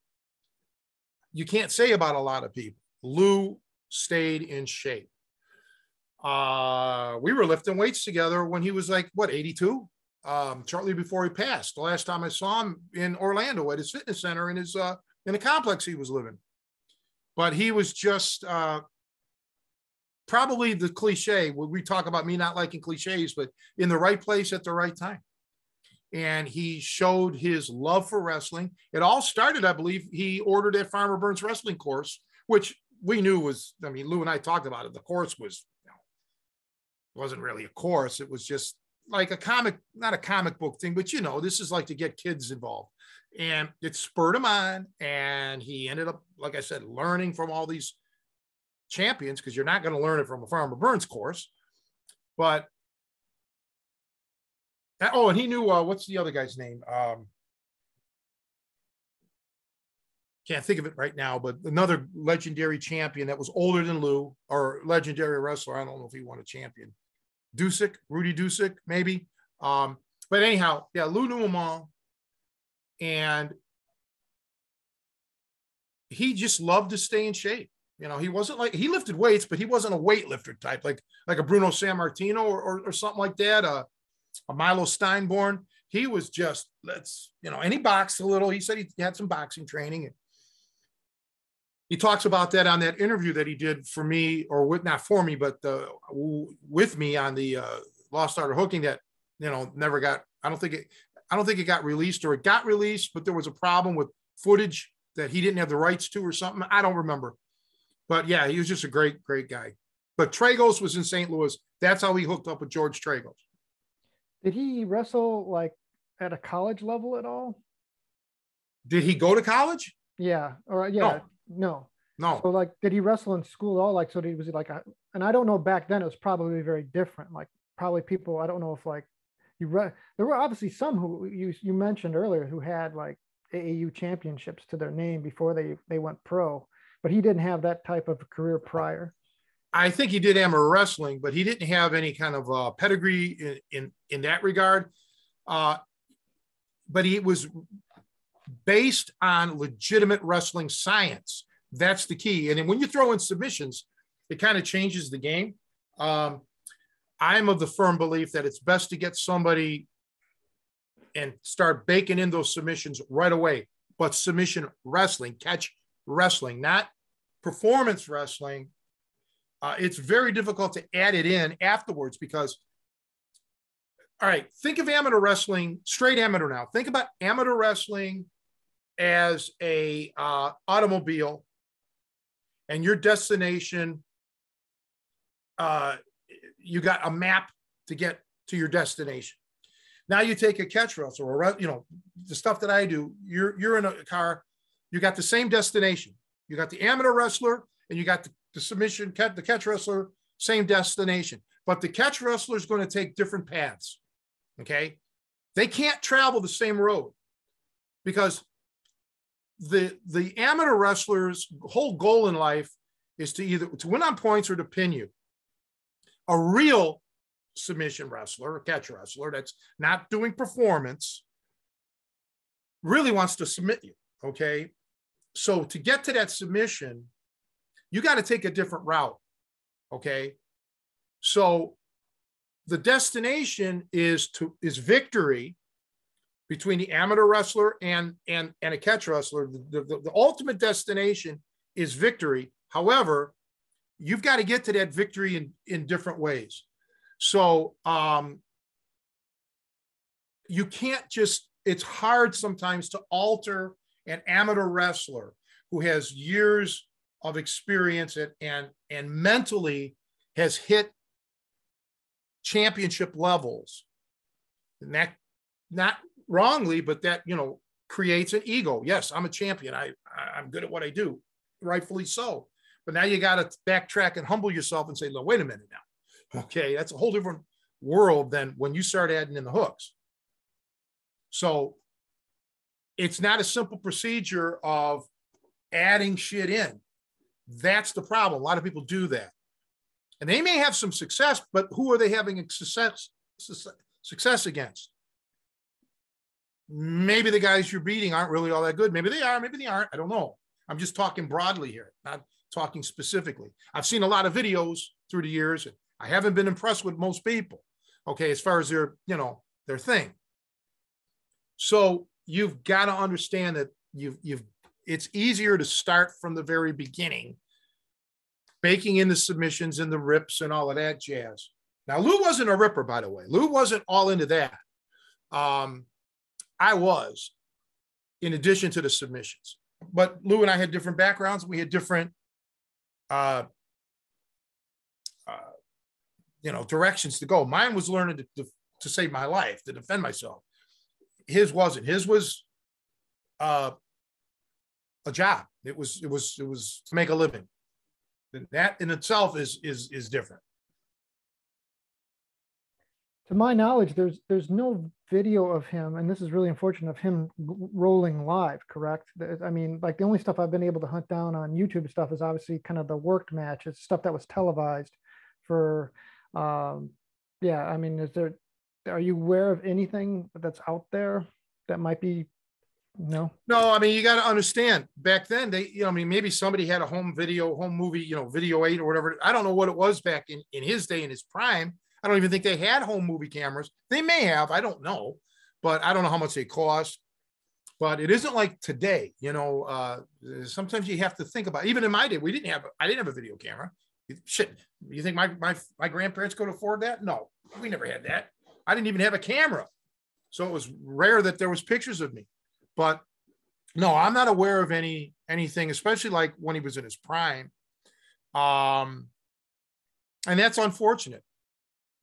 you can't say about a lot of people. Lou stayed in shape. We were lifting weights together when he was like, what, 82? Shortly before he passed. The last time I saw him in Orlando at his fitness center in his in the complex he was living. But he was just probably the cliche. We talk about me not liking cliches, but in the right place at the right time. And he showed his love for wrestling. It all started, I believe, he ordered at Farmer Burns wrestling course, which we knew was, I mean, Lou and I talked about it. The course was, you know, wasn't really a course. It was just like a comic, not a comic book thing, but, you know, this is like to get kids involved. And it spurred him on. And he ended up, like I said, learning from all these champions, because you're not going to learn it from a Farmer Burns course. But oh, and he knew, what's the other guy's name? Can't think of it right now, but another legendary champion that was older than Lou, or legendary wrestler. I don't know if he won a champion. Dusick, Rudy Dusick, maybe. But anyhow, yeah, Lou knew them all. And he just loved to stay in shape. You know, he wasn't like, he lifted weights, but he wasn't a weightlifter type, like a Bruno Sammartino or something like that. A Milo Steinborn. He was just, let's, you know, and he boxed a little. He said he had some boxing training. He talks about that on that interview that he did for me, or with, not for me, but with me on the Lost Art of Hooking that, you know, never got, I don't think it got released, or it got released, but there was a problem with footage that he didn't have the rights to or something. I don't remember, but yeah, he was just a great, great guy. But Tragos was in St. Louis. That's how he hooked up with George Tragos. Did he wrestle like at a college level at all? Did he go to college? Yeah. Or yeah. No. So like, did he wrestle in school at all? Like, so he was like, and I don't know, back then it was probably very different. Like probably people, I don't know if like you there were obviously some who you mentioned earlier who had like AAU championships to their name before they went pro, but he didn't have that type of career prior. I think he did amateur wrestling, but he didn't have any kind of pedigree in that regard. But he was based on legitimate wrestling science. That's the key. And then when you throw in submissions, it kind of changes the game. I'm of the firm belief that it's best to get somebody and start baking in those submissions right away. But submission wrestling, catch wrestling, not performance wrestling. It's very difficult to add it in afterwards because, all right, think of amateur wrestling, straight amateur now. Think about amateur wrestling as a automobile, and your destination, you got a map to get to your destination. Now you take a catch wrestler, or, you know, the stuff that I do, you're in a car, you got the same destination. You got the amateur wrestler and you got the submission, the catch wrestler, same destination, but the catch wrestler is going to take different paths. Okay. They can't travel the same road because the amateur wrestler's whole goal in life is to either to win on points or to pin you. A real submission wrestler, a catch wrestler that's not doing performance really wants to submit you. Okay. So to get to that submission, you got to take a different route, okay? So the destination is victory between the amateur wrestler and a catch wrestler. The ultimate destination is victory. However, you've got to get to that victory in different ways. So you can't just, it's hard sometimes to alter an amateur wrestler who has years of experience and mentally has hit championship levels. And that, not wrongly, but that, you know, creates an ego. Yes, I'm a champion. I'm good at what I do, rightfully so. But now you got to backtrack and humble yourself and say, look, wait a minute now. Okay, that's a whole different world than when you start adding in the hooks. So it's not a simple procedure of adding shit in. That's the problem. A lot of people do that. And they may have some success, but who are they having success against? Maybe the guys you're beating aren't really all that good. Maybe they are, maybe they aren't. I don't know. I'm just talking broadly here, not talking specifically. I've seen a lot of videos through the years. And I haven't been impressed with most people, okay, as far as their, you know, their thing. So you've got to understand that it's easier to start from the very beginning, baking in the submissions and the rips and all of that jazz. Now, Lou wasn't a ripper, by the way. Lou wasn't all into that. I was, in addition to the submissions. But Lou and I had different backgrounds. We had different, you know, directions to go. Mine was learning to save my life, to defend myself. His wasn't. His was a job. It was to make a living. And that in itself is different. To my knowledge, there's no video of him, and this is really unfortunate, of him rolling live, correct? I mean, like, the only stuff I've been able to hunt down on YouTube stuff is obviously kind of the worked matches, stuff that was televised for, yeah, I mean, are you aware of anything that's out there that might be, no? No, I mean, you got to understand, back then, they, you know, I mean, maybe somebody had a home video, home movie, you know, Video 8 or whatever. I don't know what it was back in his day, in his prime. I don't even think they had home movie cameras. They may have, I don't know, but I don't know how much they cost. But it isn't like today, you know, sometimes you have to think about, even in my day, I didn't have a video camera. Shit, you think my grandparents could afford that? No, we never had that. I didn't even have a camera. So it was rare that there was pictures of me. But no, I'm not aware of anything, especially like when he was in his prime. And that's unfortunate.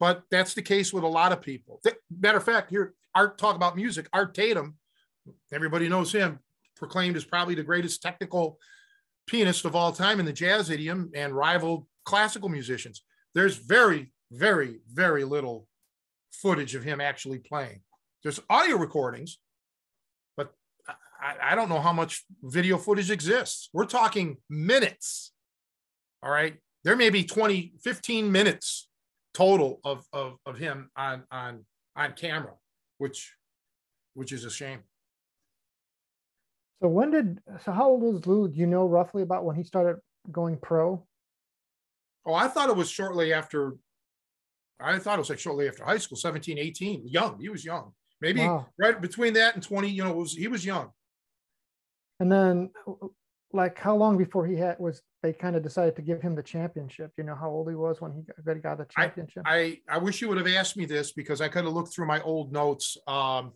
But that's the case with a lot of people. Matter of fact, here, Art, talk about music. Art Tatum, everybody knows him, proclaimed as probably the greatest technical pianist of all time in the jazz idiom and rivaled classical musicians. There's very, very, very little footage of him actually playing. There's audio recordings, but I don't know how much video footage exists. We're talking minutes, all right? There may be 20, 15 minutes total of him on camera, which is a shame. So how old was Lou? Do you know roughly about when he started going pro? Oh, I thought it was shortly after. I thought it was like shortly after high school, 17, 18, young. He was young. Maybe wow. Right between that and 20, you know, he was young. And then, like, how long before they kind of decided to give him the championship? You know how old he was when he got the championship? I wish you would have asked me this, because I could have looked through my old notes. But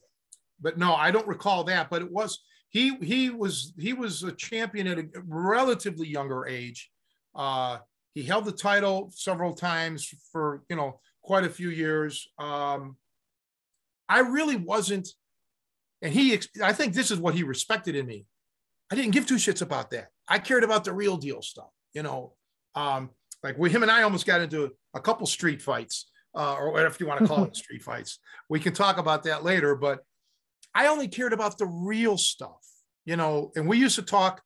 no, I don't recall that, but it was, he was a champion at a relatively younger age. He held the title several times for, you know, quite a few years. I really wasn't, and I think this is what he respected in me. I didn't give two shits about that. I cared about the real deal stuff, you know, like him and I almost got into a couple street fights, or whatever you want to call it, street fights. We can talk about that later, but I only cared about the real stuff, you know, and we used to talk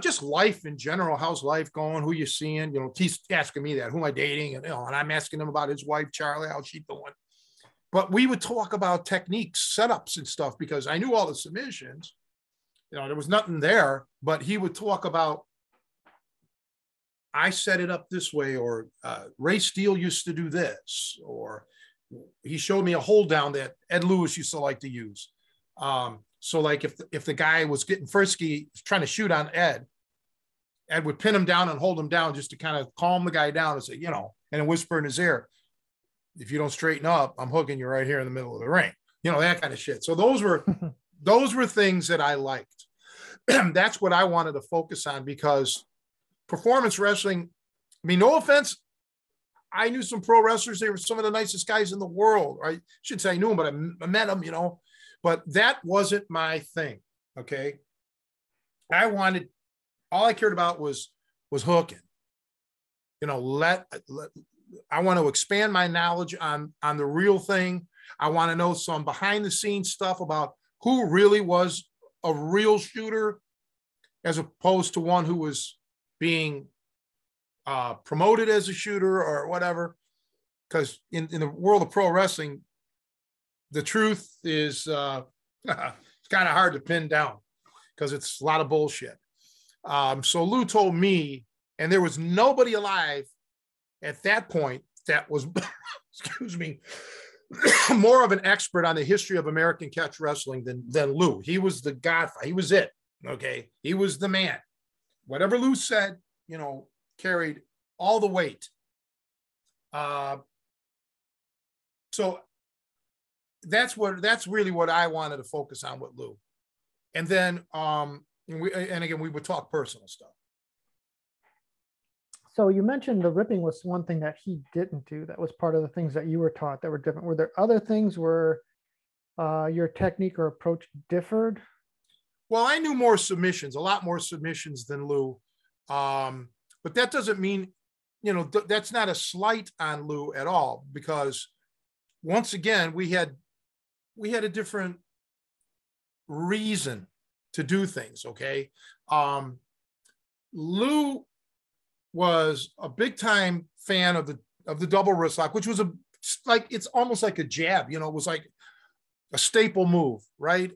just life in general. How's life going? Who you seeing? You know, he's asking me that, who am I dating? And, you know, and I'm asking him about his wife, Charlie, how's she doing? But we would talk about techniques, setups and stuff, because I knew all the submissions. You know, there was nothing there, but he would talk about, I set it up this way, or Ray Steele used to do this, or he showed me a hold down that Ed Lewis used to like to use. So like if the guy was getting frisky, trying to shoot on Ed, Ed would pin him down and hold him down just to kind of calm the guy down and say, you know, and whisper in his ear, if you don't straighten up, I'm hooking you right here in the middle of the ring, you know, that kind of shit. So those were things that I liked. That's what I wanted to focus on, because performance wrestling, I mean, no offense, I knew some pro wrestlers. They were some of the nicest guys in the world. I should say I knew them, but I met them, you know, but that wasn't my thing. Okay. All I cared about was hooking, you know, I want to expand my knowledge on the real thing. I want to know some behind the scenes stuff about who really was a real shooter as opposed to one who was being promoted as a shooter or whatever. Because in the world of pro wrestling, the truth is it's kind of hard to pin down because it's a lot of bullshit. So Lou told me, and there was nobody alive at that point that was, excuse me, more of an expert on the history of American catch wrestling than Lou. He was the godfather. He was it. Okay. He was the man. Whatever Lou said, you know, carried all the weight. So that's really what I wanted to focus on with Lou. And then, and again, we would talk personal stuff. So you mentioned the ripping was one thing that he didn't do. That was part of the things that you were taught that were different. Were there other things where your technique or approach differed? Well, I knew more submissions, a lot more submissions than Lou. But that doesn't mean, you know, that's not a slight on Lou at all, because once again, we had a different reason to do things. Okay. Lou was a big time fan of the double wrist lock, which was it's almost like a jab, you know, it was like a staple move, right?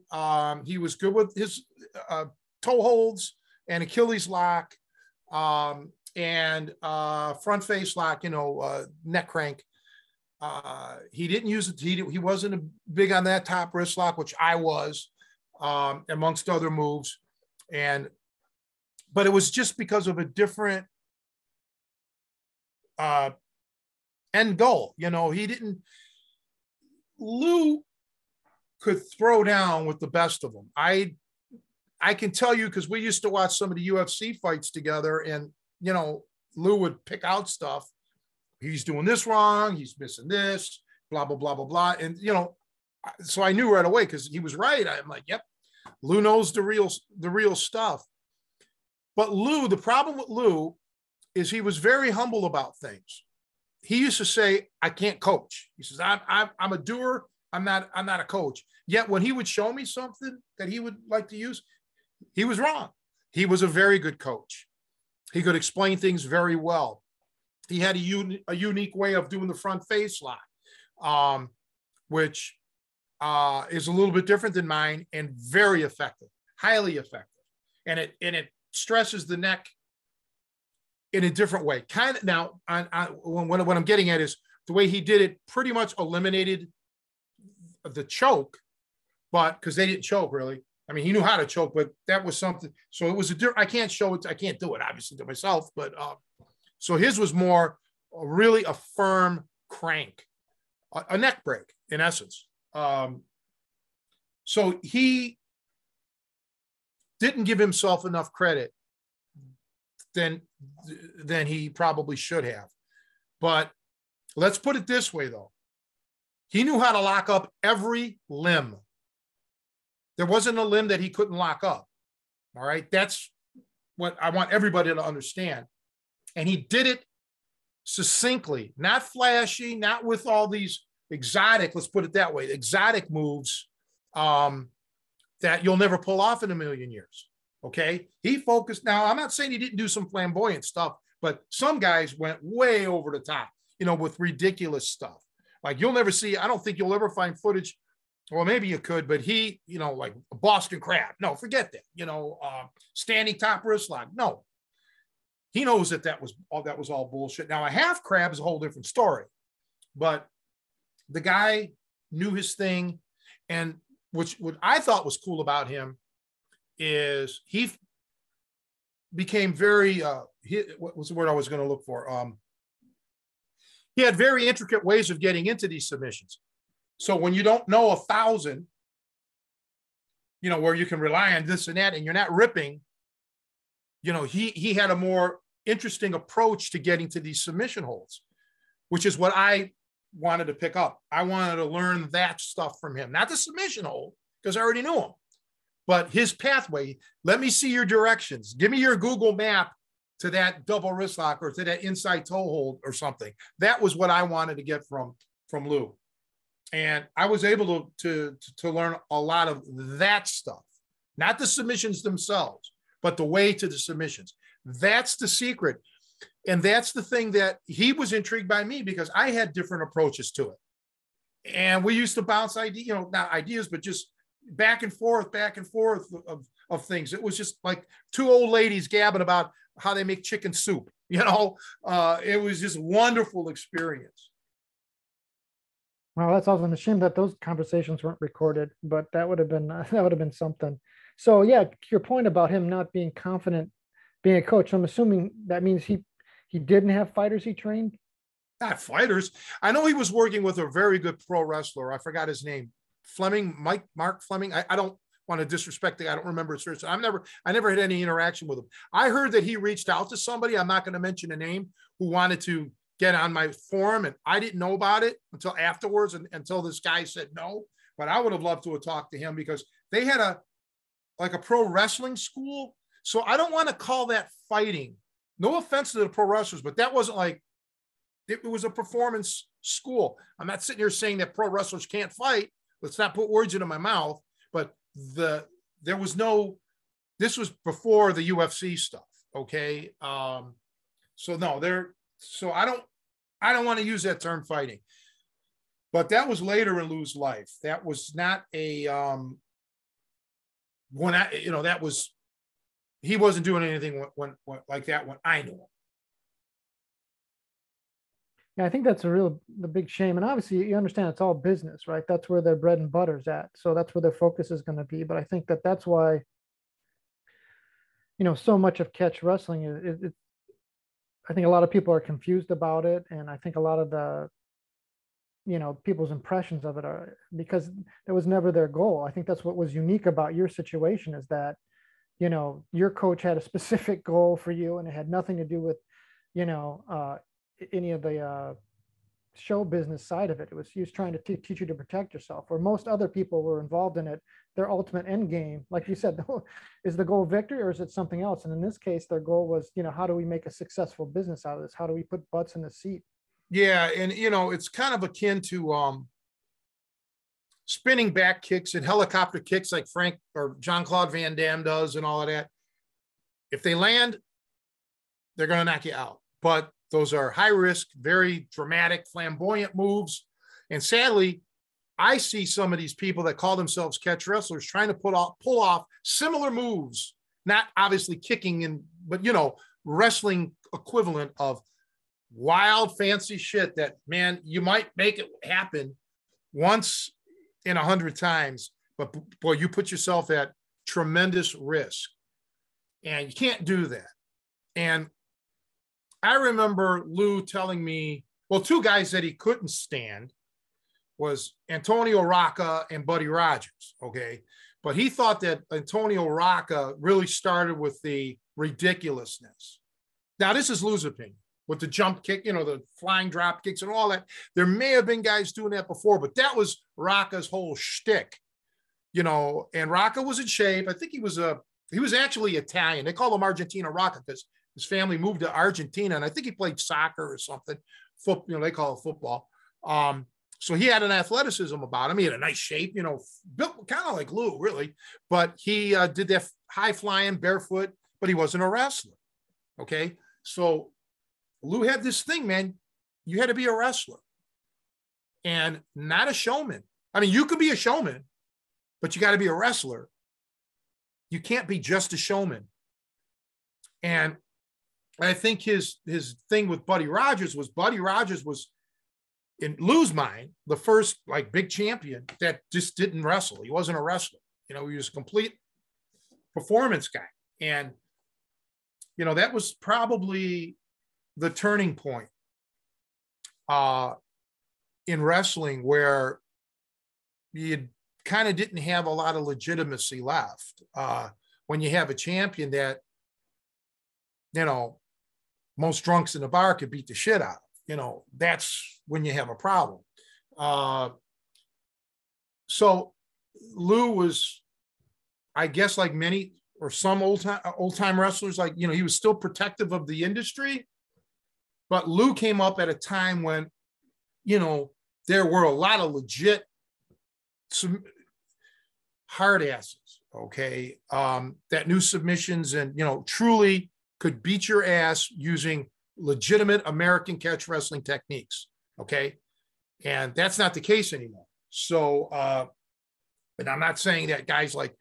He was good with his toe holds and Achilles lock, and front face lock, you know, neck crank. He didn't use it. He wasn't big on that top wrist lock, which I was, amongst other moves. But it was just because of a different end goal. You know, Lou could throw down with the best of them. I can tell you, because we used to watch some of the UFC fights together, and, you know, Lou would pick out stuff. He's doing this wrong. He's missing this, blah, blah, blah, blah, blah. And, you know, so I knew right away because he was right. I'm like, yep, Lou knows the real stuff. But Lou, the problem with Lou is he was very humble about things. He used to say, I can't coach. He says, I'm a doer. I'm not a coach. Yet when he would show me something that he would like to use, he was wrong. He was a very good coach. He could explain things very well. He had a unique way of doing the front face lock, which is a little bit different than mine, and very effective, highly effective. And it stresses the neck in a different way. Kind of now, what I'm getting at is the way he did it pretty much eliminated the choke, but because they didn't choke really. I mean, he knew how to choke, but that was something. So it was a different. I can't show it. I can't do it, obviously, to myself, but. So his was more really a firm crank, a neck break in essence. So he didn't give himself enough credit than he probably should have. But let's put it this way, though. He knew how to lock up every limb. There wasn't a limb that he couldn't lock up. All right. That's what I want everybody to understand. And he did it succinctly, not flashy, not with all these exotic, let's put it that way, exotic moves that you'll never pull off in a million years, okay? He focused. Now, I'm not saying he didn't do some flamboyant stuff, but some guys went way over the top, you know, with ridiculous stuff. Like you'll never see, I don't think you'll ever find footage, well, maybe you could, but he, you know, like Boston Crab. No, forget that. You know, standing top wrist lock. No. He knows that was all bullshit. Now, a half crab is a whole different story, but the guy knew his thing. And what I thought was cool about him is he became very, what was the word I was going to look for? He had very intricate ways of getting into these submissions. So when you don't know 1,000, you know, where you can rely on this and that, and you're not ripping, you know, he had a more interesting approach to getting to these submission holds, which is what I wanted to pick up. I wanted to learn that stuff from him, not the submission hold, because I already knew him, but his pathway. Let me see your directions. Give me your Google map to that double wrist lock or to that inside toe hold or something. That was what I wanted to get from Lou. And I was able to learn a lot of that stuff, not the submissions themselves, but the way to the submissions. That's the secret. And that's the thing that he was intrigued by me, because I had different approaches to it. And we used to bounce ideas, you know, not ideas, but just back and forth of things. It was just like two old ladies gabbing about how they make chicken soup. You know, it was just a wonderful experience. Wow, that's awesome. A shame that those conversations weren't recorded, but that would have been something. So yeah, your point about him not being confident being a coach, I'm assuming that means he didn't have fighters he trained? Not fighters. I know he was working with a very good pro wrestler. I forgot his name. Fleming, Mark Fleming. I don't want to disrespect the guy. I don't remember his first. I never had any interaction with him. I heard that he reached out to somebody, I'm not going to mention a name, who wanted to get on my forum, and I didn't know about it until afterwards, and until this guy said no. But I would have loved to have talked to him, because they had a pro wrestling school. So I don't want to call that fighting. No offense to the pro wrestlers, but that wasn't like, it was a performance school. I'm not sitting here saying that pro wrestlers can't fight. Let's not put words into my mouth, but there was no, this was before the UFC stuff. Okay. So no, so I don't want to use that term fighting, but that was later in Lou's life. That was not a, that was, he wasn't doing anything when like that when I knew him. Yeah, I think that's the big shame. And obviously you understand it's all business, right? That's where their bread and butter's at. So that's where their focus is going to be. But I think that's why, you know, so much of catch wrestling is I think a lot of people are confused about it. And I think a lot of the, you know, people's impressions of it are because that was never their goal. I think that's what was unique about your situation is that, you know, your coach had a specific goal for you and it had nothing to do with, you know, any of the show business side of it. It was, he was trying to teach you to protect yourself, where most other people were involved in it. Their ultimate end game, like you said, is the goal victory or is it something else? And in this case, their goal was, you know, how do we make a successful business out of this? How do we put butts in the seat? Yeah. And, you know, it's kind of akin to spinning back kicks and helicopter kicks like Frank or Jean-Claude Van Damme does and all of that. If they land, they're going to knock you out. But those are high risk, very dramatic, flamboyant moves. And sadly, I see some of these people that call themselves catch wrestlers trying to pull off similar moves, not obviously kicking, but, you know, wrestling equivalent of wild, fancy shit that, man, you might make it happen once in 100 times, but boy, you put yourself at tremendous risk and you can't do that. And I remember Lou telling me, well, two guys that he couldn't stand was Antonio Rocca and Buddy Rogers, okay? But he thought that Antonio Rocca really started with the ridiculousness. Now, this is Lou's opinion, with the jump kick, you know, the flying drop kicks and all that. There may have been guys doing that before, but that was Rocca's whole shtick, you know, and Rocca was in shape. I think he was actually Italian. They call him Argentina Rocca because his family moved to Argentina, and I think he played soccer or something. You know, they call it football. So he had an athleticism about him. He had a nice shape, you know, built kind of like Lou, really. But he did that high flying barefoot, but he wasn't a wrestler. Okay. So Lou had this thing, man. You had to be a wrestler and not a showman. I mean, you could be a showman, but you got to be a wrestler. You can't be just a showman. And I think his thing with Buddy Rogers was, in Lou's mind, the first like big champion that just didn't wrestle. He wasn't a wrestler. You know, he was a complete performance guy. And, you know, that was probably the turning point in wrestling where you kind of didn't have a lot of legitimacy left when you have a champion that, you know, most drunks in the bar could beat the shit out of. You know, that's when you have a problem. So Lou was, I guess, like many or some old time wrestlers, like, you know, he was still protective of the industry, but Lou came up at a time when, you know, there were a lot of legit hard asses, okay, that knew submissions and, you know, truly could beat your ass using legitimate American catch wrestling techniques. Okay. And that's not the case anymore. So, and I'm not saying that guys like,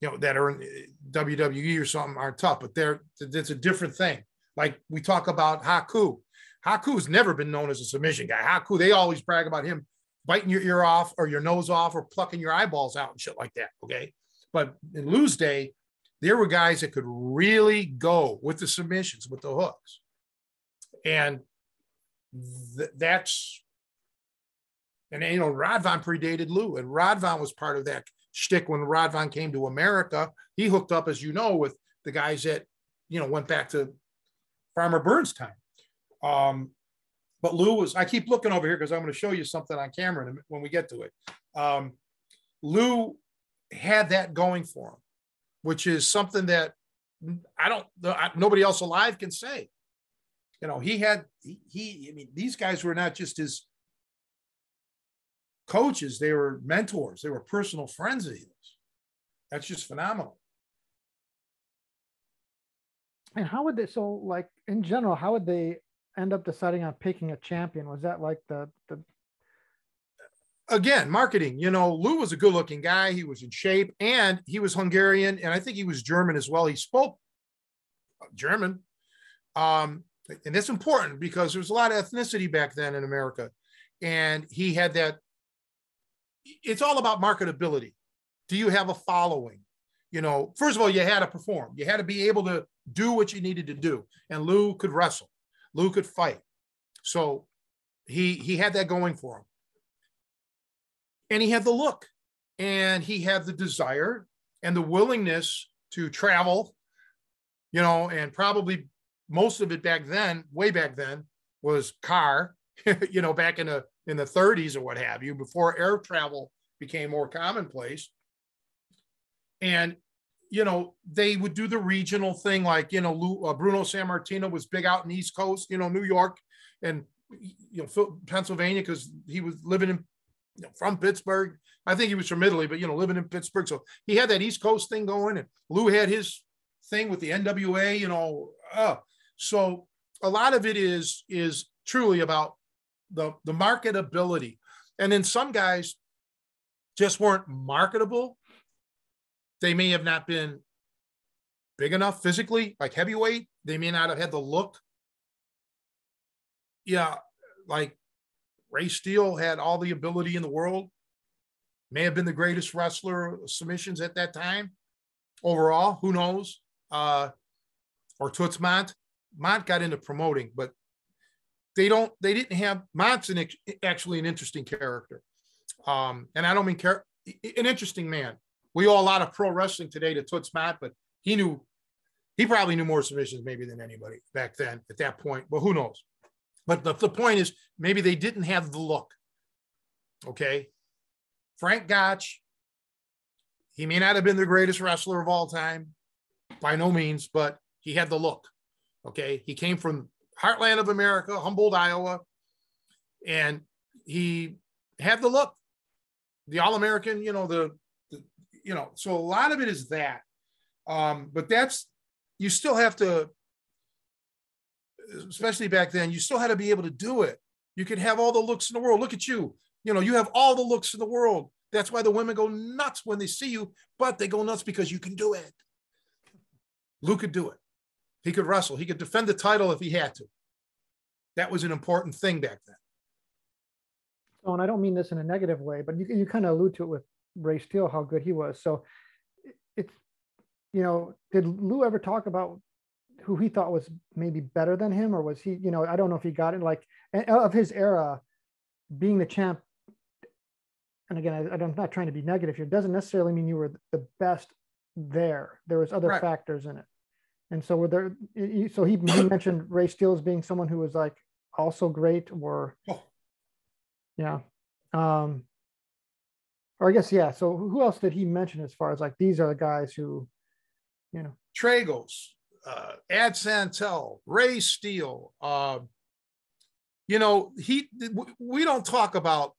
you know, that are in WWE or something aren't tough, but it's a different thing. Like we talk about Haku. Haku's never been known as a submission guy. Haku, they always brag about him biting your ear off or your nose off or plucking your eyeballs out and shit like that, okay? But in Lou's day, there were guys that could really go with the submissions, with the hooks. And and you know, Rod Vaughn predated Lou, and Rod Vaughn was part of that shtick when Rod Vaughn came to America. He hooked up, as you know, with the guys that, you know, went back to Farmer Burns' time. But Lou was, I keep looking over here because I'm going to show you something on camera when we get to it. Lou had that going for him, which is something that nobody else alive can say. You know, I mean, these guys were not just his coaches. They were mentors. They were personal friends of his. That's just phenomenal. And how would they, so like in general, how would they end up deciding on picking a champion? Was that like the again, marketing, you know, Lou was a good looking guy. He was in shape and he was Hungarian. And I think he was German as well. He spoke German. And that's important because there was a lot of ethnicity back then in America. And he had that. It's all about marketability. Do you have a following? You know, first of all, you had to perform. You had to be able to do what you needed to do. And Lou could wrestle. Lou could fight. So he had that going for him. And he had the look. And he had the desire and the willingness to travel, you know, and probably most of it back then, way back then, was car, you know, back in the 30s or what have you, before air travel became more commonplace. And, you know, they would do the regional thing, like, you know, Bruno Sammartino was big out in the East Coast, you know, New York and, you know, Pennsylvania, because he was living in, you know, from Pittsburgh. I think he was from Italy, but, you know, living in Pittsburgh. So he had that East Coast thing going, and Lou had his thing with the NWA, you know. So a lot of it is truly about the marketability. And then some guys just weren't marketable. They may have not been big enough physically, like heavyweight. They may not have had the look. Yeah, like Ray Steele had all the ability in the world. May have been the greatest wrestler submissions at that time. Overall, who knows? Or Toots Mondt. Mondt got into promoting, but they didn't have, Mont's actually an interesting character. And I don't mean an interesting man. We owe a lot of pro wrestling today to Toots Mondt, but he probably knew more submissions maybe than anybody back then at that point, but who knows? But the point is, maybe they didn't have the look, okay? Frank Gotch, he may not have been the greatest wrestler of all time, by no means, but he had the look, okay? He came from heartland of America, Humboldt, Iowa, and he had the look, the All-American, you know, you know, so a lot of it is that, but you still have to, especially back then, you still had to be able to do it. You could have all the looks in the world. Look at you, you know, you have all the looks in the world. That's why the women go nuts when they see you, but they go nuts because you can do it. Lou could do it. He could wrestle. He could defend the title if he had to. That was an important thing back then. Oh, and I don't mean this in a negative way, but you kind of allude to it with Ray Steele, how good he was. So it's, you know, did Lou ever talk about who he thought was maybe better than him, or was he, you know, I don't know if he got it, like, of his era being the champ. And again, I'm not trying to be negative here. It doesn't necessarily mean you were the best there. There was other factors in it. And so he mentioned Ray Steele as being someone who was like also great, or, yeah. Or I guess, yeah. So who else did he mention as far as like, these are the guys who, you know? Tragos, Ad Santel, Ray Steele. You know, we don't talk about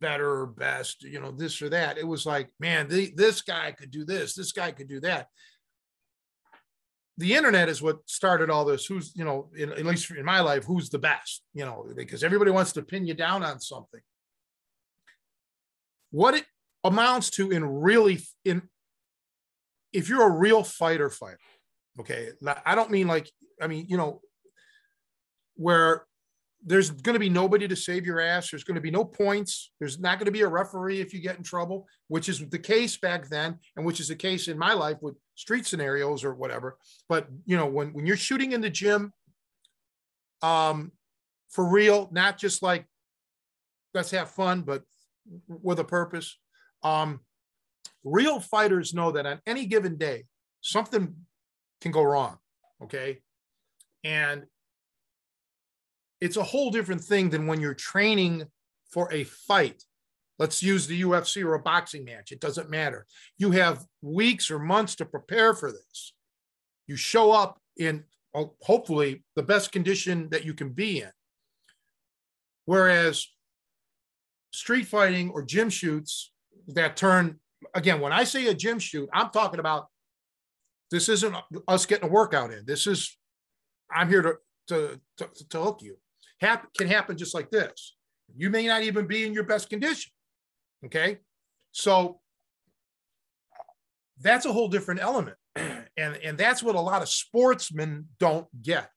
better, best, you know, this or that. It was like, man, this guy could do this. This guy could do that. the internet is what started all this. Who's, you know, at least in my life, who's the best, you know, because everybody wants to pin you down on something. What it amounts to in really, in if you're a real fighter, okay, I don't mean like, I mean, you know, where there's going to be nobody to save your ass. There's going to be no points. There's not going to be a referee if you get in trouble, which is the case back then, and which is the case in my life with street scenarios or whatever. But, you know, when you're shooting in the gym, for real, not just like, let's have fun, but with a purpose, real fighters know that on any given day, something can go wrong, okay? And it's a whole different thing than when you're training for a fight. Let's use the UFC or a boxing match. It doesn't matter. You have weeks or months to prepare for this. You show up in hopefully the best condition that you can be in. Whereas street fighting or gym shoots that turn, again, when I say a gym shoot, I'm talking about this isn't us getting a workout in. This is, I'm here to hook you. Can happen just like this. You may not even be in your best condition, okay? So that's a whole different element. And that's what a lot of sportsmen don't get,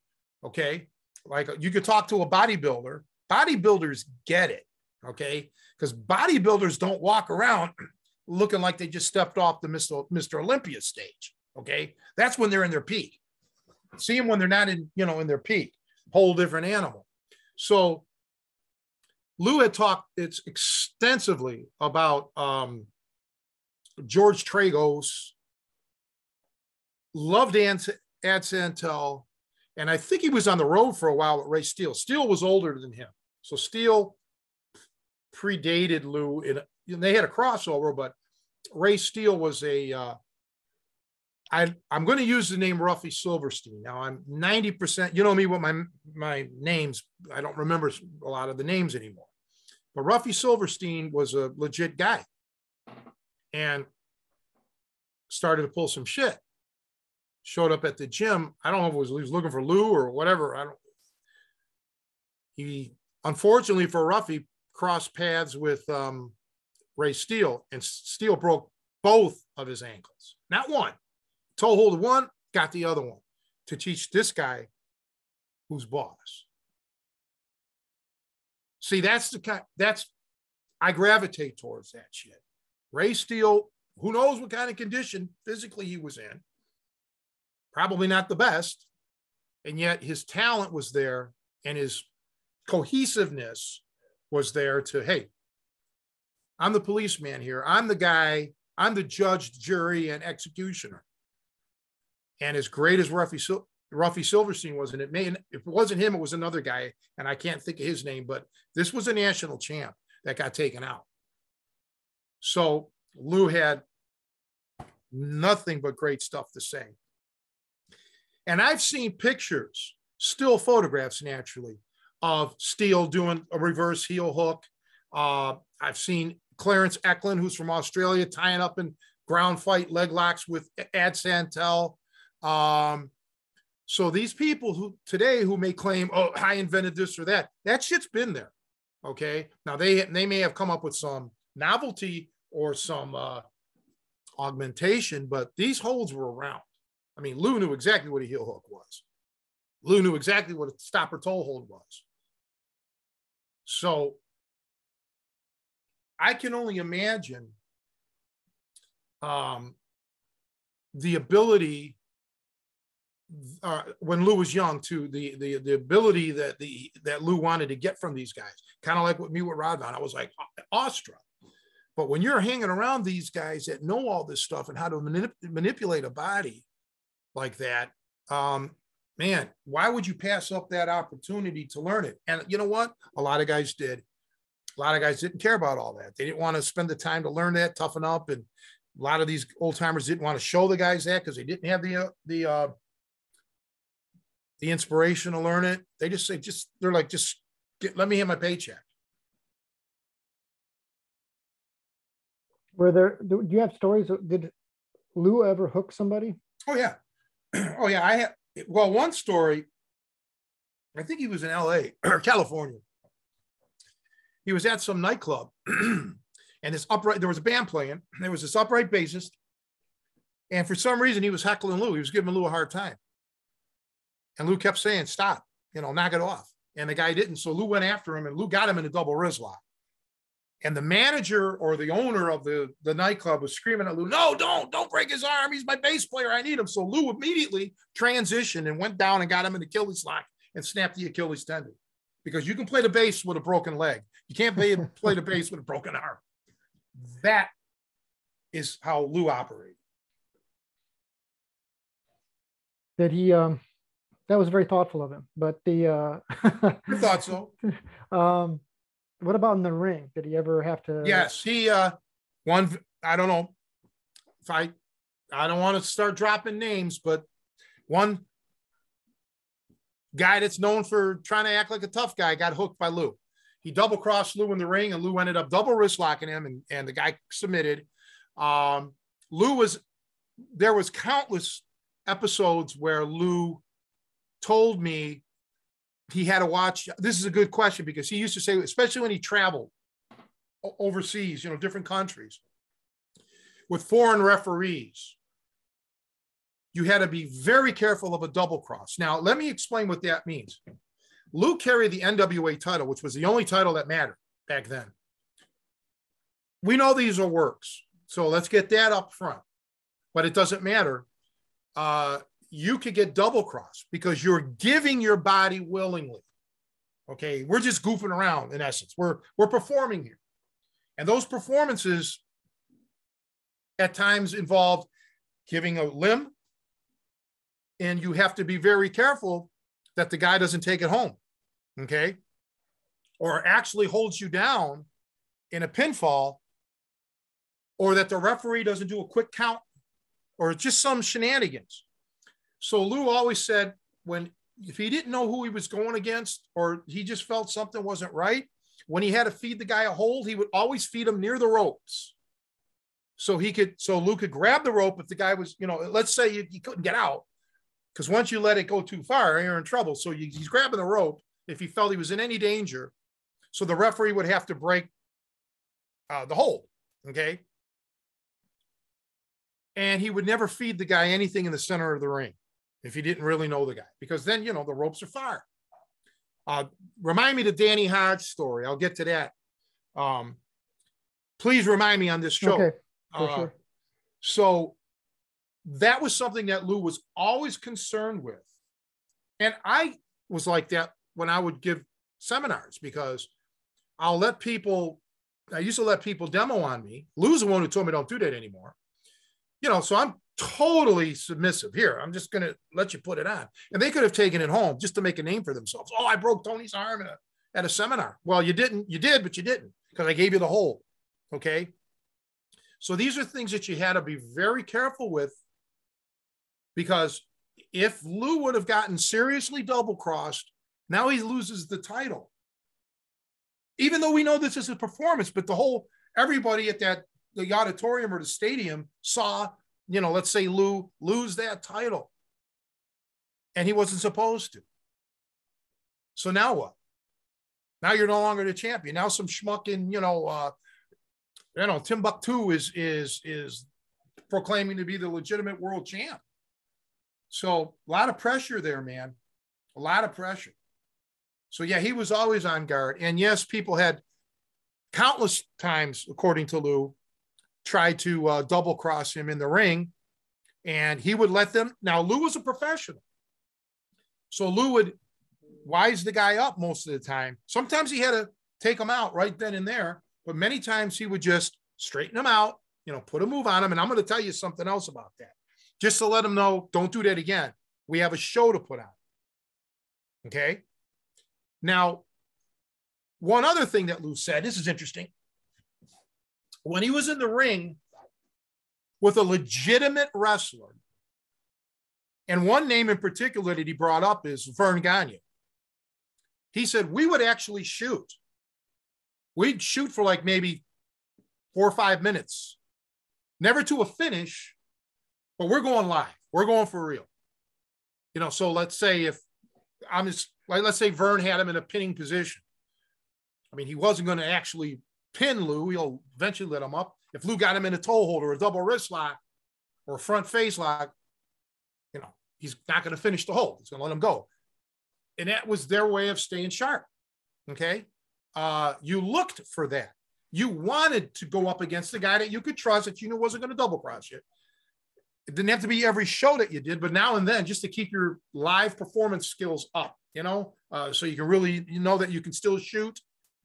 okay? Like you could talk to a bodybuilder. Bodybuilders get it, okay? Because bodybuilders don't walk around looking like they just stepped off the Mr. Olympia stage, okay? That's when they're in their peak. See them when they're not in, you know, in their peak. Whole different animal. So Lou had talked extensively about George Tragos, loved Ad Santel, and I think he was on the road for a while with Ray Steele. Steele was older than him. So Steele predated Lou. They had a crossover, but Ray Steele was a... I'm going to use the name Ruffy Silverstein. Now I'm 90%, you know me with my names. I don't remember a lot of the names anymore, but Ruffy Silverstein was a legit guy and started to pull some shit. Showed up at the gym. I don't know if he was looking for Lou or whatever. He, unfortunately for Ruffy, crossed paths with Ray Steele, and Steele broke both of his ankles. Not one. Toe hold one, got the other one, to teach this guy who's boss. See, that's the kind, I gravitate towards that shit. Ray Steele, who knows what kind of condition physically he was in, probably not the best, and yet his talent was there and his cohesiveness was there to, hey, I'm the policeman here. I'm the guy, I'm the judge, jury, and executioner. And as great as Ruffy Silverstein was, and if it wasn't him, it was another guy, and I can't think of his name, but this was a national champ that got taken out. So Lou had nothing but great stuff to say. And I've seen pictures, still photographs naturally, of Steele doing a reverse heel hook. I've seen Clarence Eklund, who's from Australia, tying up in ground fight leg locks with Ad Santel. So these people who today who may claim, oh, I invented this or that, that shit's been there. Okay. Now they may have come up with some novelty or some, augmentation, but these holds were around. I mean, Lou knew exactly what a heel hook was. Lou knew exactly what a stopper toe hold was. So I can only imagine, the ability when Lou was young to the ability that that Lou wanted to get from these guys, kind of like with me with Rod Vaughn. I was like awestruck. But when you're hanging around these guys that know all this stuff and how to manipulate a body like that, man, why would you pass up that opportunity to learn it? And you know what? A lot of guys did. A lot of guys didn't care about all that. They didn't want to spend the time to learn that, toughen up, and a lot of these old timers didn't want to show the guys that because they didn't have the inspiration to learn it. They just say, they're like, let me have my paycheck. Do you have stories? Did Lou ever hook somebody? Oh yeah. Oh yeah, I have. Well, one story. I think he was in L.A. or California. He was at some nightclub, and this upright. There was a band playing. There was this upright bassist, and for some reason, he was heckling Lou. He was giving Lou a hard time, and Lou kept saying, "Stop! You know, knock it off." And the guy didn't. So Lou went after him, and Lou got him in a double wristlock. And the manager or the owner of the nightclub was screaming at Lou, "No, don't break his arm. He's my bass player. I need him." So Lou immediately transitioned and went down and got him an Achilles lock and snapped the Achilles tendon. Because you can play the bass with a broken leg. You can't play the bass with a broken arm. That is how Lou operated. Did he... That was very thoughtful of him, but the I thought so. What about in the ring? Did he ever have to? Yes, he one. I don't know if I don't want to start dropping names, but one guy that's known for trying to act like a tough guy got hooked by Lou. He double crossed Lou in the ring, and Lou ended up double wrist locking him, and the guy submitted. Lou was there was countless episodes where Lou told me he had to watch. This is a good question because he used to say, especially when he traveled overseas, you know, different countries with foreign referees, you had to be very careful of a double cross. Now, let me explain what that means. Lou carried the NWA title, which was the only title that mattered back then. We know these are works, so let's get that up front, but it doesn't matter. You could get double crossed because you're giving your body willingly. Okay. We're just goofing around in essence. We're performing here. And those performances at times involved giving a limb, and you have to be very careful that the guy doesn't take it home. Okay. Or actually holds you down in a pinfall, or that the referee doesn't do a quick count, or just some shenanigans. So Lou always said if he didn't know who he was going against, or he just felt something wasn't right, when he had to feed the guy a hold, he would always feed him near the ropes. So Lou could grab the rope if the guy was, you know, let's say you couldn't get out, because once you let it go too far, you're in trouble. So he's grabbing the rope if he felt he was in any danger. So the referee would have to break the hold, okay? And he would never feed the guy anything in the center of the ring if he didn't really know the guy, because then, you know, the ropes are fire. Remind me the Danny Hodge story. I'll get to that. Please remind me on this show. Okay, for sure. So that was something that Lou was always concerned with. And I was like that when I would give seminars, because I used to let people demo on me. Lou's the one who told me don't do that anymore. You know, so I'm totally submissive here. I'm just going to let you put it on. And they could have taken it home just to make a name for themselves. Oh, I broke Tony's arm at a seminar. Well, you didn't. You did, but you didn't, because I gave you the hold. Okay. So these are things that you had to be very careful with, because if Lou would have gotten seriously double crossed, now he loses the title. Even though we know this is a performance, but everybody at the auditorium or the stadium saw, you know, let's say Lou lose that title, and he wasn't supposed to. So now what? Now you're no longer the champion. Now some schmuck in, Timbuktu is proclaiming to be the legitimate world champ. So a lot of pressure there, man, a lot of pressure. So yeah, he was always on guard. And yes, people had countless times, according to Lou, tried to double cross him in the ring, and he would let them. Now, Lou was a professional. So Lou would wise the guy up most of the time. Sometimes he had to take him out right then and there, but many times he would just straighten him out, you know, put a move on him. And I'm going to tell you something else about that, just to let him know, don't do that again. We have a show to put on. Okay. Now, one other thing that Lou said, this is interesting. When he was in the ring with a legitimate wrestler, and one name in particular that he brought up is Vern Gagne, he said, we would actually shoot. We'd shoot for like maybe 4 or 5 minutes, never to a finish, but we're going live. We're going for real. You know, so let's say if I'm just, like, let's say Vern had him in a pinning position. I mean, he wasn't going to actually pin Lou. He'll eventually let him up. If Lou got him in a toe hold or a double wrist lock or a front face lock, you know, he's not going to finish the hold. He's going to let him go. And that was their way of staying sharp. Okay. You looked for that. You wanted to go up against the guy that you could trust, that you knew wasn't going to double cross you. It didn't have to be every show that you did, but now and then, just to keep your live performance skills up, you know, so you can really, you know, that you can still shoot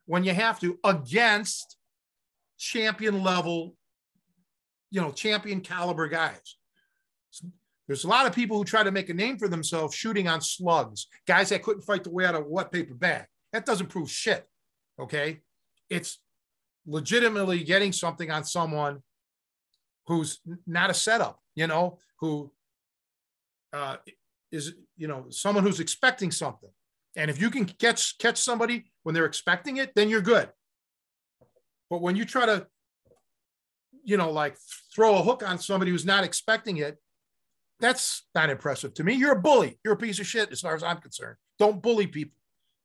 when you have to against champion level, you know, champion caliber guys. So there's a lot of people who try to make a name for themselves shooting on slugs, guys that couldn't fight the way out of a wet paper bag. That doesn't prove shit. Okay. It's legitimately getting something on someone who's not a setup, you know, who is, you know, someone who's expecting something. And if you can catch somebody when they're expecting it, then you're good. But when you try to, you know, like throw a hook on somebody who's not expecting it, that's not impressive to me. You're a bully. You're a piece of shit as far as I'm concerned. Don't bully people,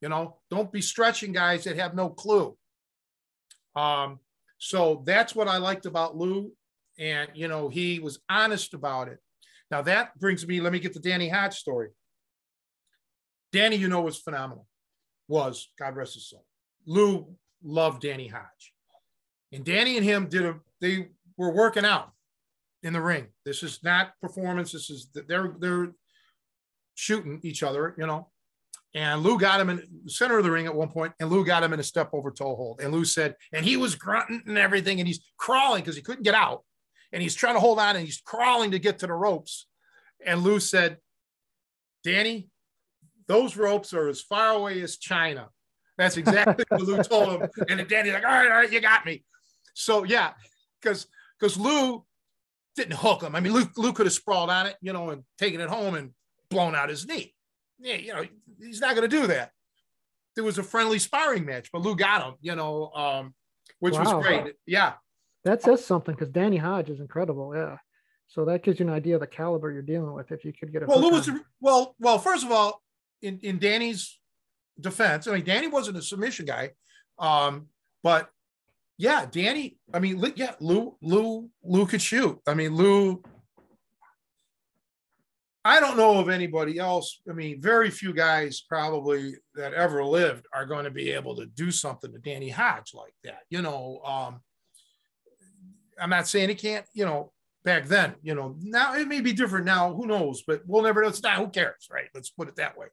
you know. Don't be stretching guys that have no clue. So that's what I liked about Lou. And, you know, he was honest about it. Now that brings me, let me get the Danny Hodge story. Danny, you know, was phenomenal. Was, God rest his soul. Lou loved Danny Hodge. And Danny and him they were working out in the ring. This is not performance. This is, they're shooting each other, you know. And Lou got him in the center of the ring at one point, and Lou got him in a step over toe hold. And Lou said, and he was grunting and everything, and he's crawling because he couldn't get out. And he's trying to hold on, and he's crawling to get to the ropes. And Lou said, Danny, those ropes are as far away as China. That's exactly what Lou told him. And then Danny's like, all right, you got me. So, yeah, because Lou didn't hook him. I mean, Lou could have sprawled on it, you know, and taken it home and blown out his knee. Yeah, you know, he's not going to do that. There was a friendly sparring match, but Lou got him, you know, which was great. Yeah. That says something, because Danny Hodge is incredible. Yeah. So that gives you an idea of the caliber you're dealing with if you could get a hook on. Well, first of all, in Danny's defense, I mean, Danny wasn't a submission guy. But yeah, Danny, I mean, yeah, Lou could shoot. I mean, Lou, I don't know of anybody else. I mean, very few guys probably that ever lived are going to be able to do something to Danny Hodge like that. You know, I'm not saying he can't, you know, back then, you know, now it may be different now, who knows, but we'll never know. It's not, who cares, right? Let's put it that way.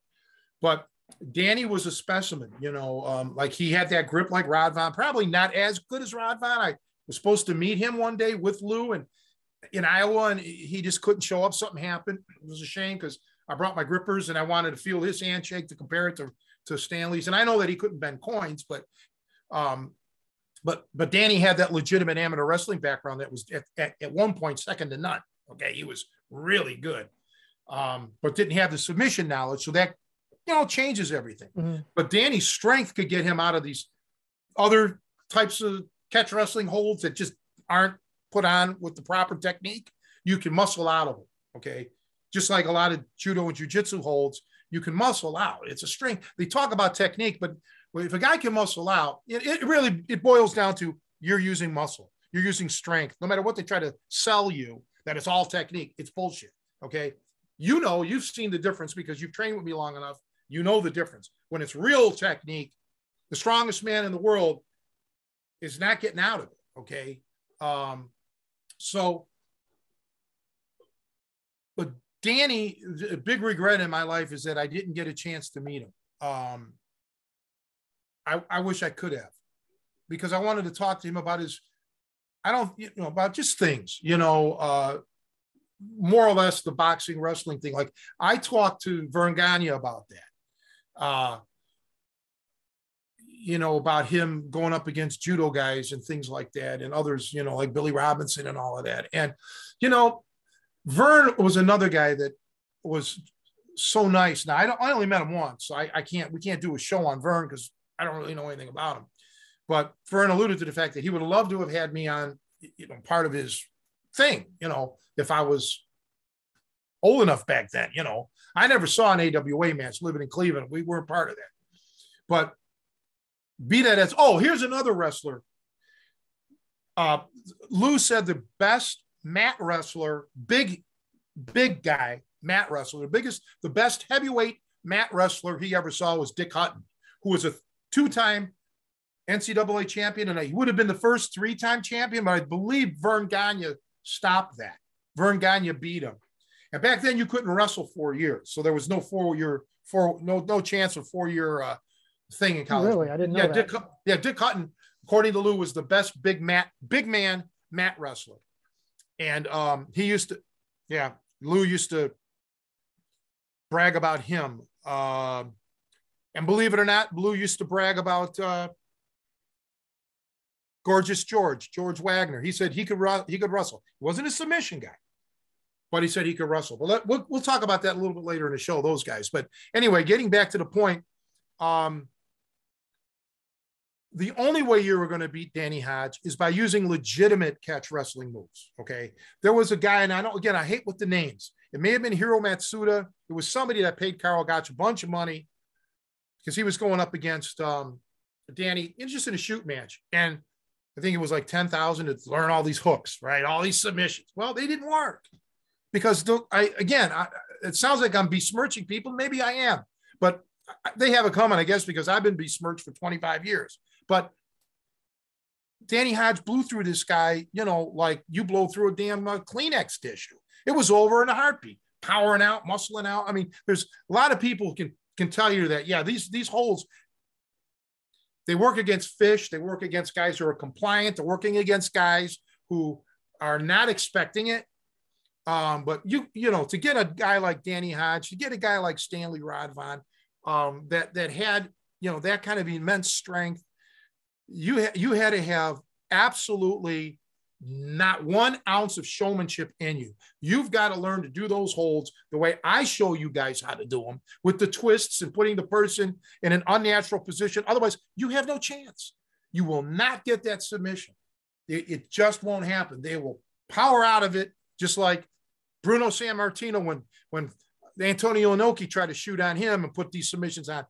But Danny was a specimen, you know, like he had that grip like Rod Vaughn, probably not as good as Rod Vaughn. I was supposed to meet him one day with Lou and in Iowa, and he just couldn't show up. Something happened. It was a shame because I brought my grippers and I wanted to feel his handshake to compare it to Stanley's. And I know that he couldn't bend coins, but Danny had that legitimate amateur wrestling background that was at one point second to none. Okay, he was really good, but didn't have the submission knowledge, so that, you know, changes everything. Mm-hmm. But Danny's strength could get him out of these other types of catch wrestling holds that just aren't put on with the proper technique. You can muscle out of them, okay? Just like a lot of judo and jujitsu holds, you can muscle out. It's a strength. They talk about technique, but if a guy can muscle out, it really boils down to you're using muscle. You're using strength. No matter what they try to sell you, that it's all technique, it's bullshit, okay? You know, you've seen the difference because you've trained with me long enough. You know the difference. When it's real technique, the strongest man in the world is not getting out of it, okay? But Danny, a big regret in my life is that I didn't get a chance to meet him. I wish I could have, because I wanted to talk to him about about just things, you know, more or less the boxing wrestling thing. Like I talked to Vern Gagne about that, you know, about him going up against judo guys and things like that, and others, you know, like Billy Robinson and all of that. And, you know, Vern was another guy that was so nice. Now, I only met him once, so we can't do a show on Vern because I don't really know anything about him. But Vern alluded to the fact that he would have loved to have had me on, you know, part of his thing, you know, if I was old enough back then, you know. I never saw an AWA match living in Cleveland. We weren't part of that. But be that as, oh, here's another wrestler. Lou said the best mat wrestler, big guy, mat wrestler, the best heavyweight mat wrestler he ever saw was Dick Hutton, who was a two-time NCAA champion, and he would have been the first three-time champion, but I believe Vern Gagne stopped that. Vern Gagne beat him. And back then you couldn't wrestle 4 years, so there was no no chance of four-year thing in college. Really? I didn't know that. Dick Hutton, according to Lou, was the best big man mat wrestler. And he used to, yeah, Lou used to brag about him. And believe it or not, Lou used to brag about Gorgeous George Wagner. He said he could wrestle. He wasn't a submission guy, but he said he could wrestle. But we'll talk about that a little bit later in the show, those guys. But anyway, getting back to the point, the only way you were going to beat Danny Hodge is by using legitimate catch wrestling moves, okay? There was a guy, and I hate with the names. It may have been Hiro Matsuda. It was somebody that paid Carl Gotch a bunch of money because he was going up against Danny. It was just in a shoot match. And I think it was like $10,000 to learn all these hooks, right? All these submissions. Well, they didn't work because it sounds like I'm besmirching people. Maybe I am, but they have a comment, I guess, because I've been besmirched for 25 years. But Danny Hodge blew through this guy, you know, like you blow through a damn Kleenex tissue. It was over in a heartbeat, powering out, muscling out. I mean, there's a lot of people who can tell you that, yeah, these holes, they work against fish. They work against guys who are compliant. They're working against guys who are not expecting it. But, you know, to get a guy like Danny Hodge, to get a guy like Stanley Radwan, that had, you know, that kind of immense strength, you had to have absolutely not 1 ounce of showmanship in you. You've got to learn to do those holds the way I show you guys how to do them, with the twists and putting the person in an unnatural position. Otherwise, you have no chance. You will not get that submission. It just won't happen. They will power out of it, just like Bruno Sammartino when Antonio Inoki tried to shoot on him and put these submissions on.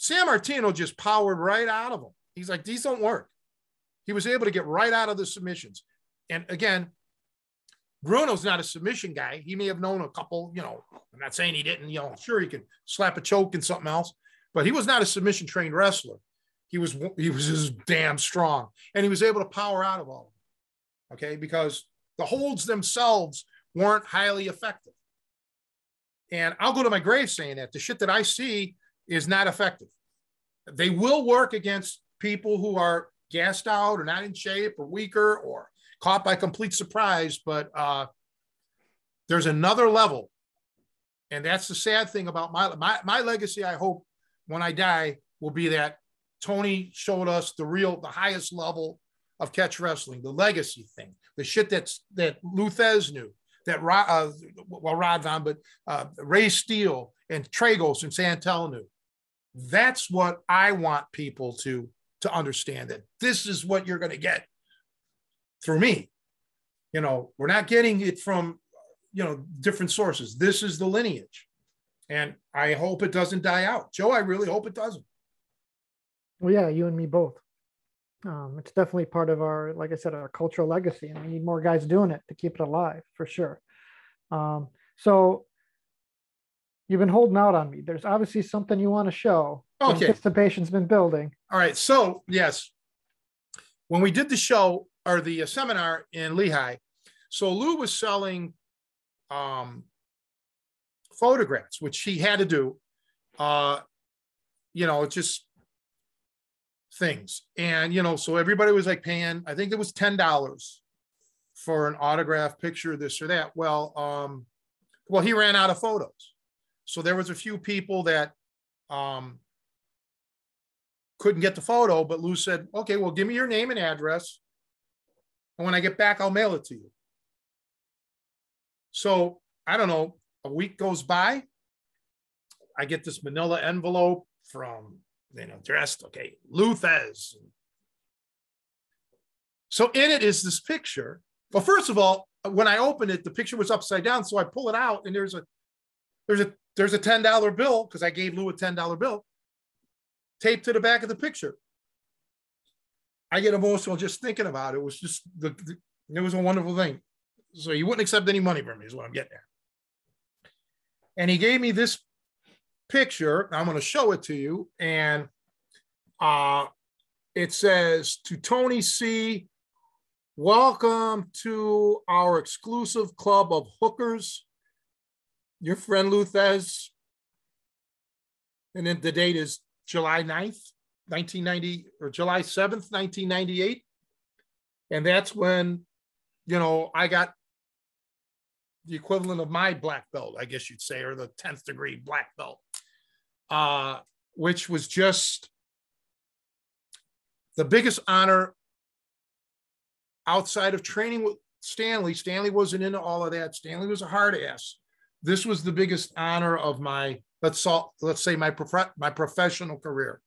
Sammartino just powered right out of them. He's like, these don't work. He was able to get right out of the submissions. And again, Bruno's not a submission guy. He may have known a couple, you know, I'm not saying he didn't, you know, sure he could slap a choke and something else, but he was not a submission trained wrestler. He was just damn strong, and he was able to power out of all of them. Okay. Because the holds themselves weren't highly effective. And I'll go to my grave saying that the shit that I see is not effective. They will work against people who are gassed out or not in shape or weaker or caught by complete surprise. But there's another level. And that's the sad thing about my legacy. I hope when I die will be that Tony showed us the highest level of catch wrestling, the legacy thing, the shit that Lou Thesz knew, that Rod Vaughn, but Ray Steele and Tragos and Santel knew. That's what I want people to understand, that this is what you're going to get through me. You know, we're not getting it from, you know, different sources. This is the lineage. And I hope it doesn't die out. Joe, I really hope it doesn't. Well, yeah, you and me both. It's definitely part of our, like I said, our cultural legacy, and we need more guys doing it to keep it alive for sure. So you've been holding out on me. There's obviously something you want to show. Okay. Anticipation's been building. All right. So yes, when we did the show or the seminar in Lehigh, so Lou was selling photographs, which he had to do, you know, just things. And, you know, so everybody was like paying, I think it was $10 for an autograph picture, this or that. Well, he ran out of photos. So there was a few people that couldn't get the photo, but Lou said, okay, well, give me your name and address. And when I get back, I'll mail it to you. So I don't know, a week goes by. I get this manila envelope from, you know, addressed, okay, Lou Thesz. So in it is this picture. Well, first of all, when I opened it, the picture was upside down. So I pull it out and there's a $10 bill, because I gave Lou a $10 bill, taped to the back of the picture. I get emotional just thinking about it. It was just, it was a wonderful thing. So you wouldn't accept any money from me is what I'm getting at. And he gave me this picture. I'm going to show it to you. And it says, to Tony C., welcome to our exclusive club of hookers. Your friend Lou Thesz. And then the date is July 9th, 1990, or July 7th, 1998. And that's when, you know, I got the equivalent of my black belt, I guess you'd say, or the 10th degree black belt, which was just the biggest honor outside of training with Stanley. Stanley wasn't into all of that. Stanley was a hard ass. This was the biggest honor of my, let's say, my professional career.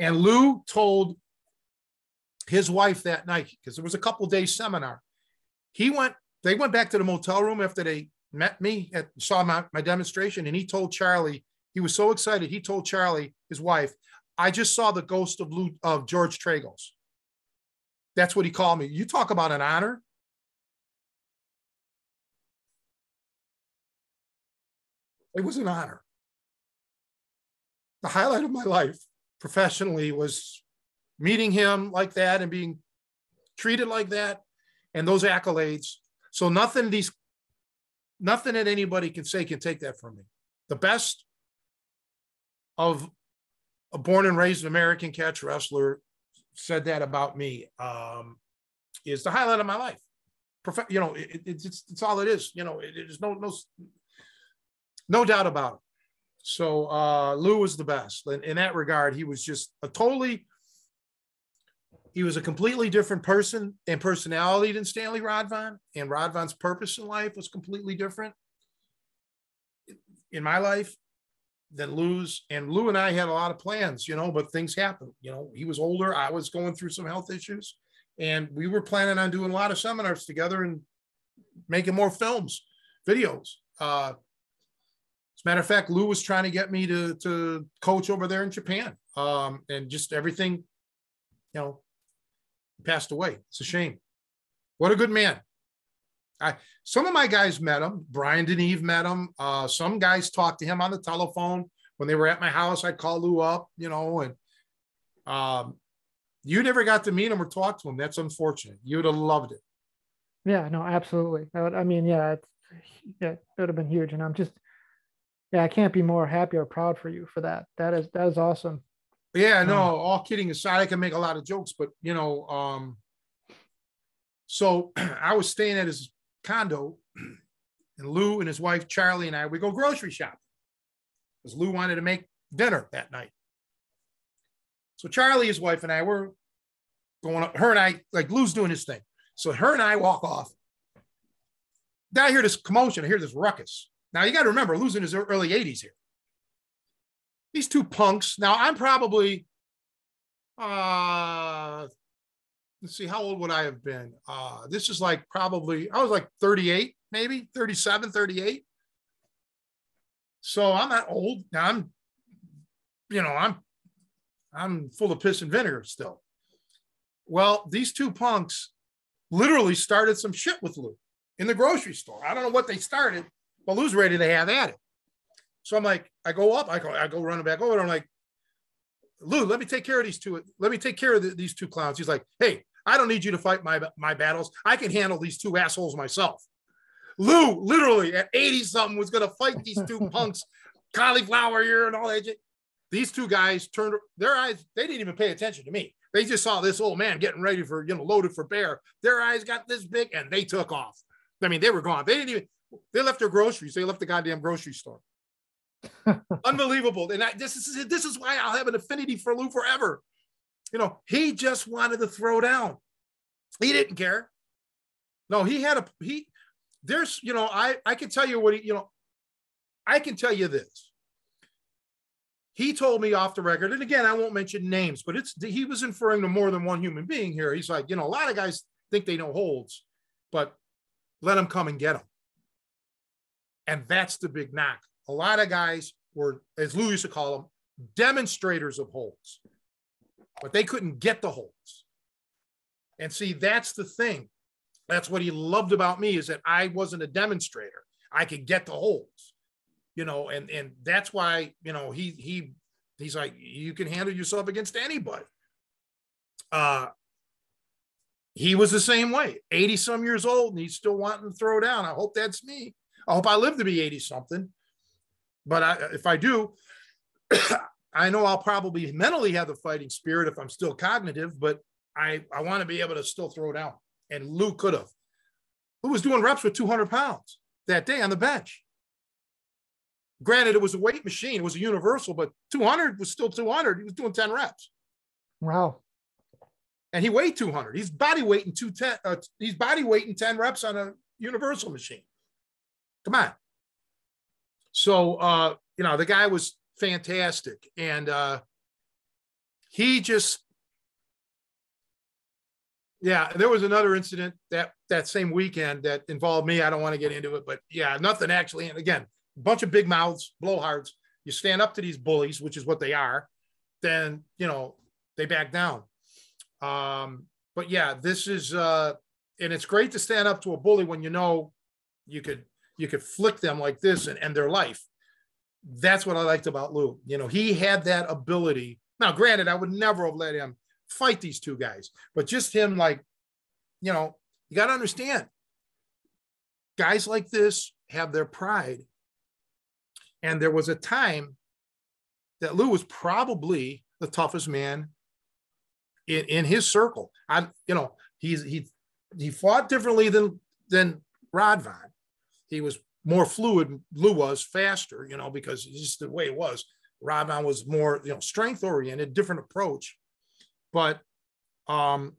And Lou told his wife that night, because it was a couple day seminar. They went back to the motel room after they met me, saw my demonstration, and he told Charlie, he was so excited, he told Charlie, his wife, I just saw the ghost of George Tragos. That's what he called me. You talk about an honor. It was an honor. The highlight of my life professionally was meeting him like that and being treated like that and those accolades. So nothing that anybody can say can take that from me. The best of a born and raised American catch wrestler said that about me, is the highlight of my life. You know, it's all it is. You know, there's no doubt about it. So Lou was the best. And in that regard, he was just he was a completely different person and personality than Stanley Radwan. And Radwan's purpose in life was completely different in my life than Lou's. And Lou and I had a lot of plans, you know, but things happened. You know, he was older. I was going through some health issues. And we were planning on doing a lot of seminars together and making more films, videos. As a matter of fact, Lou was trying to get me to coach over there in Japan. And just everything, you know, passed away. It's a shame. What a good man. Some of my guys met him. Brian Deneve met him. Some guys talked to him on the telephone. When they were at my house, I'd call Lou up, you know, and you never got to meet him or talk to him. That's unfortunate. You would have loved it. Yeah, no, absolutely. It would have been huge. And I'm just, I can't be more happy or proud for you for that. That is awesome. Yeah, no, all kidding aside, I can make a lot of jokes, but, you know, so I was staying at his condo, and Lou and his wife, Charlie, and I, we go grocery shopping because Lou wanted to make dinner that night. So Charlie, his wife, and I were going up. Her and I, like, Lou's doing his thing. So her and I walk off. Now I hear this commotion. I hear this ruckus. Now, you got to remember, Lou's in his early 80s here. These two punks. Now, I'm probably, let's see, how old would I have been? This is like probably, I was like 38, maybe 37, 38. So I'm not old. Now I'm full of piss and vinegar still. Well, these two punks literally started some shit with Lou in the grocery store. I don't know what they started, but Lou's ready to have at it. So I'm like, I go running back over. And I'm like, Lou, let me take care of these two. Let me take care of these two clowns. He's like, hey, I don't need you to fight my battles. I can handle these two assholes myself. Lou, literally at 80-something, was going to fight these two punks, cauliflower ear and all that. These two guys turned their eyes. They didn't even pay attention to me. They just saw this old man getting ready for, you know, loaded for bear. Their eyes got this big and they took off. I mean, they were gone. They left their groceries. They left the goddamn grocery store. Unbelievable. And this is why I'll have an affinity for Lou forever. You know, he just wanted to throw down. He didn't care. No, I can tell you what he, you know, I can tell you this. He told me off the record, and again, I won't mention names, but he was inferring to more than one human being here. He's like, you know, a lot of guys think they know holds, but let them come and get them. And that's the big knock. A lot of guys were, as Lou used to call them, demonstrators of holds, but they couldn't get the holds. And see, that's the thing. That's what he loved about me, is that I wasn't a demonstrator. I could get the holds, you know, and that's why, you know, he's like, you can handle yourself against anybody. He was the same way, 80 some years old, and he's still wanting to throw down. I hope that's me. I hope I live to be 80 something, but if I do, I know I'll probably mentally have the fighting spirit if I'm still cognitive, but I want to be able to still throw down. And Lou could have. Lou was doing reps with 200 pounds that day on the bench. Granted, it was a weight machine. It was a universal, but 200 was still 200. He was doing 10 reps. Wow. And he weighed 200. He's body weighting 210. He's body weighting 10 reps on a universal machine. Come on. So, you know, the guy was fantastic. And he just, yeah, there was another incident that same weekend that involved me. I don't want to get into it, but yeah, nothing actually. And again, a bunch of big mouths, blowhards. You stand up to these bullies, which is what they are. Then, you know, they back down. But yeah, this is, and it's great to stand up to a bully when you know you could flick them like this and end their life. That's what I liked about Lou. You know, he had that ability. Now, granted, I would never have let him fight these two guys, but just him, like, you know, you got to understand, guys like this have their pride. And there was a time that Lou was probably the toughest man in his circle. You know, he fought differently than Rod Vaughn. He was more fluid. Lou was faster, you know, because it's just the way it was. Rod Vaughn was more, you know, strength oriented, different approach. But one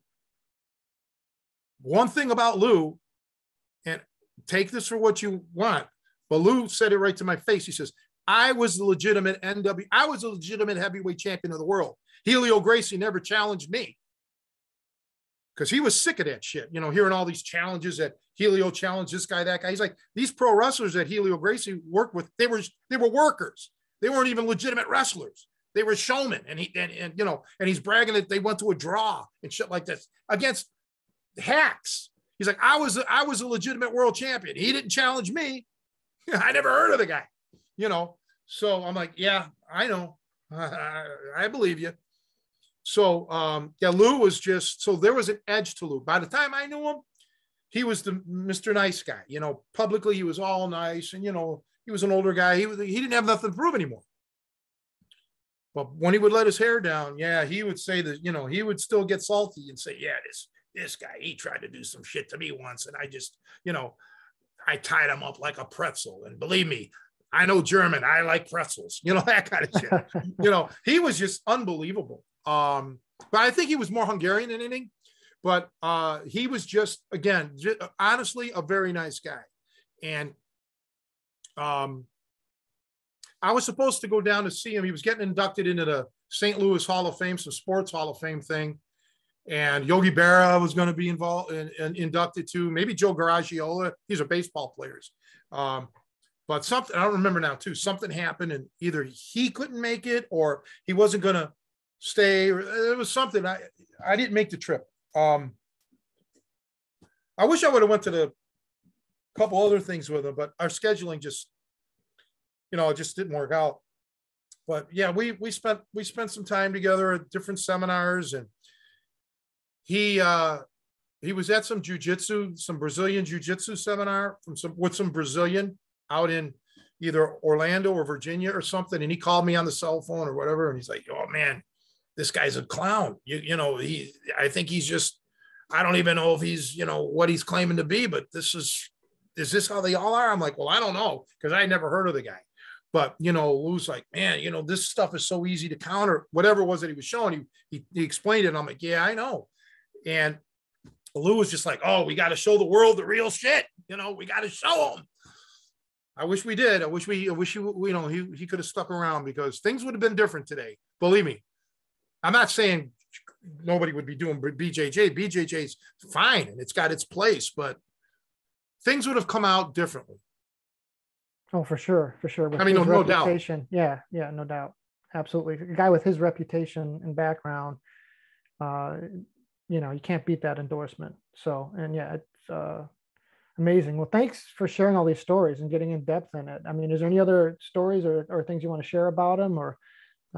thing about Lou, and take this for what you want, but Lou said it right to my face. He says, I was a legitimate heavyweight champion of the world. Helio Gracie never challenged me, because he was sick of that shit, you know, hearing all these challenges that Helio challenged this guy, that guy. He's like, these pro wrestlers that Helio Gracie worked with, they were workers. They weren't even legitimate wrestlers. They were showmen. And you know, and he's bragging that they went to a draw and shit like this against hacks. He's like, I was a legitimate world champion. He didn't challenge me. I never heard of the guy, you know? So I'm like, yeah, I know. I believe you. So, yeah, Lou was just, so there was an edge to Lou. By the time I knew him, he was the Mr. Nice guy, you know, publicly, he was all nice. And, you know, he was an older guy. He didn't have nothing to prove anymore. But when he would let his hair down, yeah, he would say that, you know, he would still get salty and say, yeah, this guy, he tried to do some shit to me once. And I just, you know, I tied him up like a pretzel. And believe me, I know German. I like pretzels, you know, that kind of shit. You know, he was just unbelievable. But I think he was more Hungarian than anything, but he was just, again, honestly, a very nice guy. And I was supposed to go down to see him. He was getting inducted into the St. Louis Hall of Fame, some sports Hall of Fame thing. And Yogi Berra was going to be involved and inducted too. Maybe Joe Garagiola. These are baseball players. But something, I don't remember now too, something happened and either he couldn't make it or he wasn't going to stay. It was something. I didn't make the trip. I wish I would have went to the couple other things with him, but our scheduling just, you know, it just didn't work out. But yeah, we spent some time together at different seminars, and he was at some jiu-jitsu, some Brazilian jiu-jitsu seminar with some Brazilian out in either Orlando or Virginia or something. And he called me on the cell phone or whatever. And he's like, oh man, this guy's a clown. You know, I think he's just, I don't even know if he's, you know, what he's claiming to be, but is this how they all are? I'm like, well, I don't know, because I never heard of the guy. But, you know, Lou's like, man, you know, this stuff is so easy to counter. Whatever it was that he was showing, he explained it. And I'm like, yeah, I know. And Lou was just like, oh, we got to show the world the real shit. You know, we got to show them. I wish we did. I wish you know, he could have stuck around, because things would have been different today. Believe me. I'm not saying nobody would be doing BJJ. BJJ's fine and it's got its place, but things would have come out differently. Oh, for sure. For sure. With I mean, no doubt. Yeah. Yeah. No doubt. Absolutely. A guy with his reputation and background, you know, you can't beat that endorsement. So, and yeah, it's amazing. Well, thanks for sharing all these stories and getting in depth in it. I mean, is there any other stories or things you want to share about them or?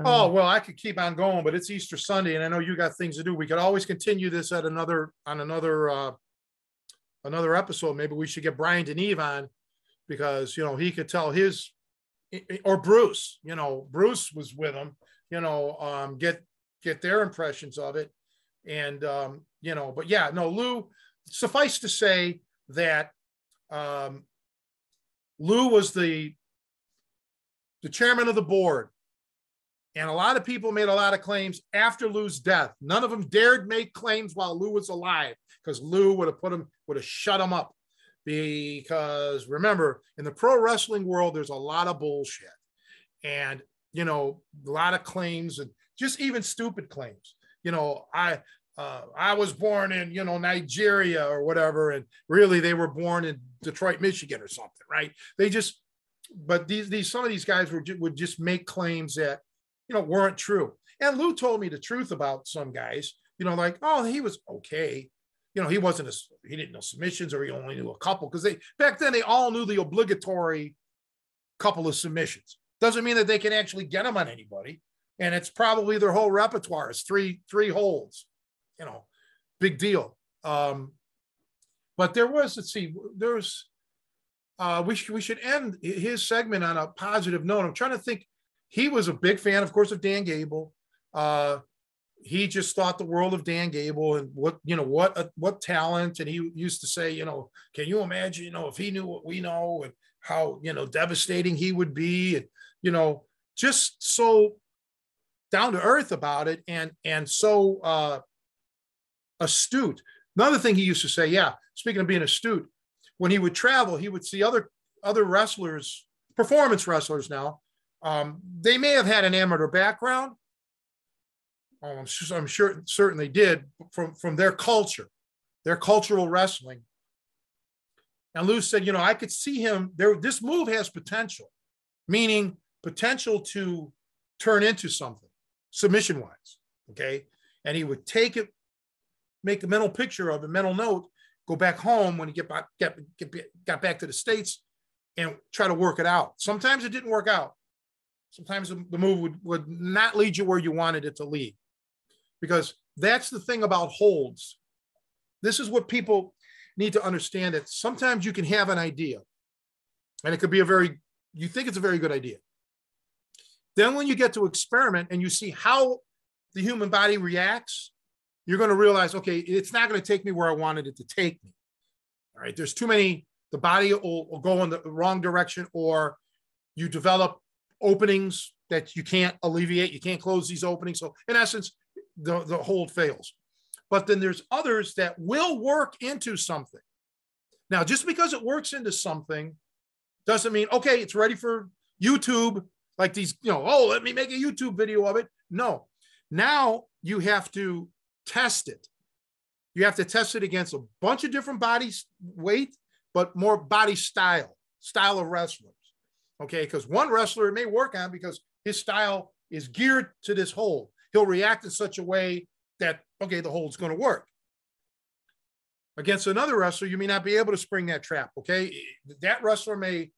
Oh, well, I could keep on going, but it's Easter Sunday and I know you got things to do. We could always continue this at another episode. Maybe we should get Brian Deneve on because, you know, he could tell his, or Bruce, you know, Bruce was with him, you know, get their impressions of it. And, you know, but yeah, no, Lou, suffice to say that Lou was the chairman of the board. And a lot of people made a lot of claims after Lou's death. None of them dared make claims while Lou was alive because Lou would have shut him up. Because remember, in the pro wrestling world, there's a lot of bullshit and, you know, a lot of claims and just even stupid claims. You know, I was born in, you know, Nigeria or whatever. And really they were born in Detroit, Michigan or something, right? They just, but some of these guys would just make claims that, you know, weren't true. And Lou told me the truth about some guys, you know, like, oh, he was okay. You know, he didn't know submissions or he only knew a couple because back then they all knew the obligatory couple of submissions. Doesn't mean that they can actually get them on anybody. And it's probably their whole repertoire is three holds, you know, big deal. But there was, let's see, there's, we should end his segment on a positive note. I'm trying to think. He was a big fan, of course, of Dan Gable. He just thought the world of Dan Gable and what talent. And he used to say, you know, can you imagine, you know, if he knew what we know and how, you know, devastating he would be, and, you know, just so down to earth about it and so astute. Another thing he used to say, yeah, speaking of being astute, when he would travel, he would see other wrestlers, performance wrestlers now. They may have had an amateur background. I'm sure certainly did from their culture, their cultural wrestling. And Lou said, you know, I could see him there. This move has potential, meaning potential to turn into something submission wise. Okay. And he would take it, make a mental picture of a mental note, go back home when he got back to the States and try to work it out. Sometimes it didn't work out. Sometimes the move would not lead you where you wanted it to lead, because that's the thing about holds. This is what people need to understand, that sometimes you can have an idea and it could be you think it's a very good idea. Then when you get to experiment and you see how the human body reacts, you're going to realize, okay, it's not going to take me where I wanted it to take me. All right. There's too many, the body will go in the wrong direction, or you develop openings that you can't alleviate. You can't close these openings. So in essence, the hold fails. But then there's others that will work into something. Now, just because it works into something doesn't mean, okay, it's ready for YouTube, like these, you know, oh, let me make a YouTube video of it. No, now you have to test it. You have to test it against a bunch of different bodies, weight, but more body style of wrestling. Okay, because one wrestler it may work on because his style is geared to this hold. He'll react in such a way that, okay, the hold's going to work. Against another wrestler, you may not be able to spring that trap, okay? That wrestler may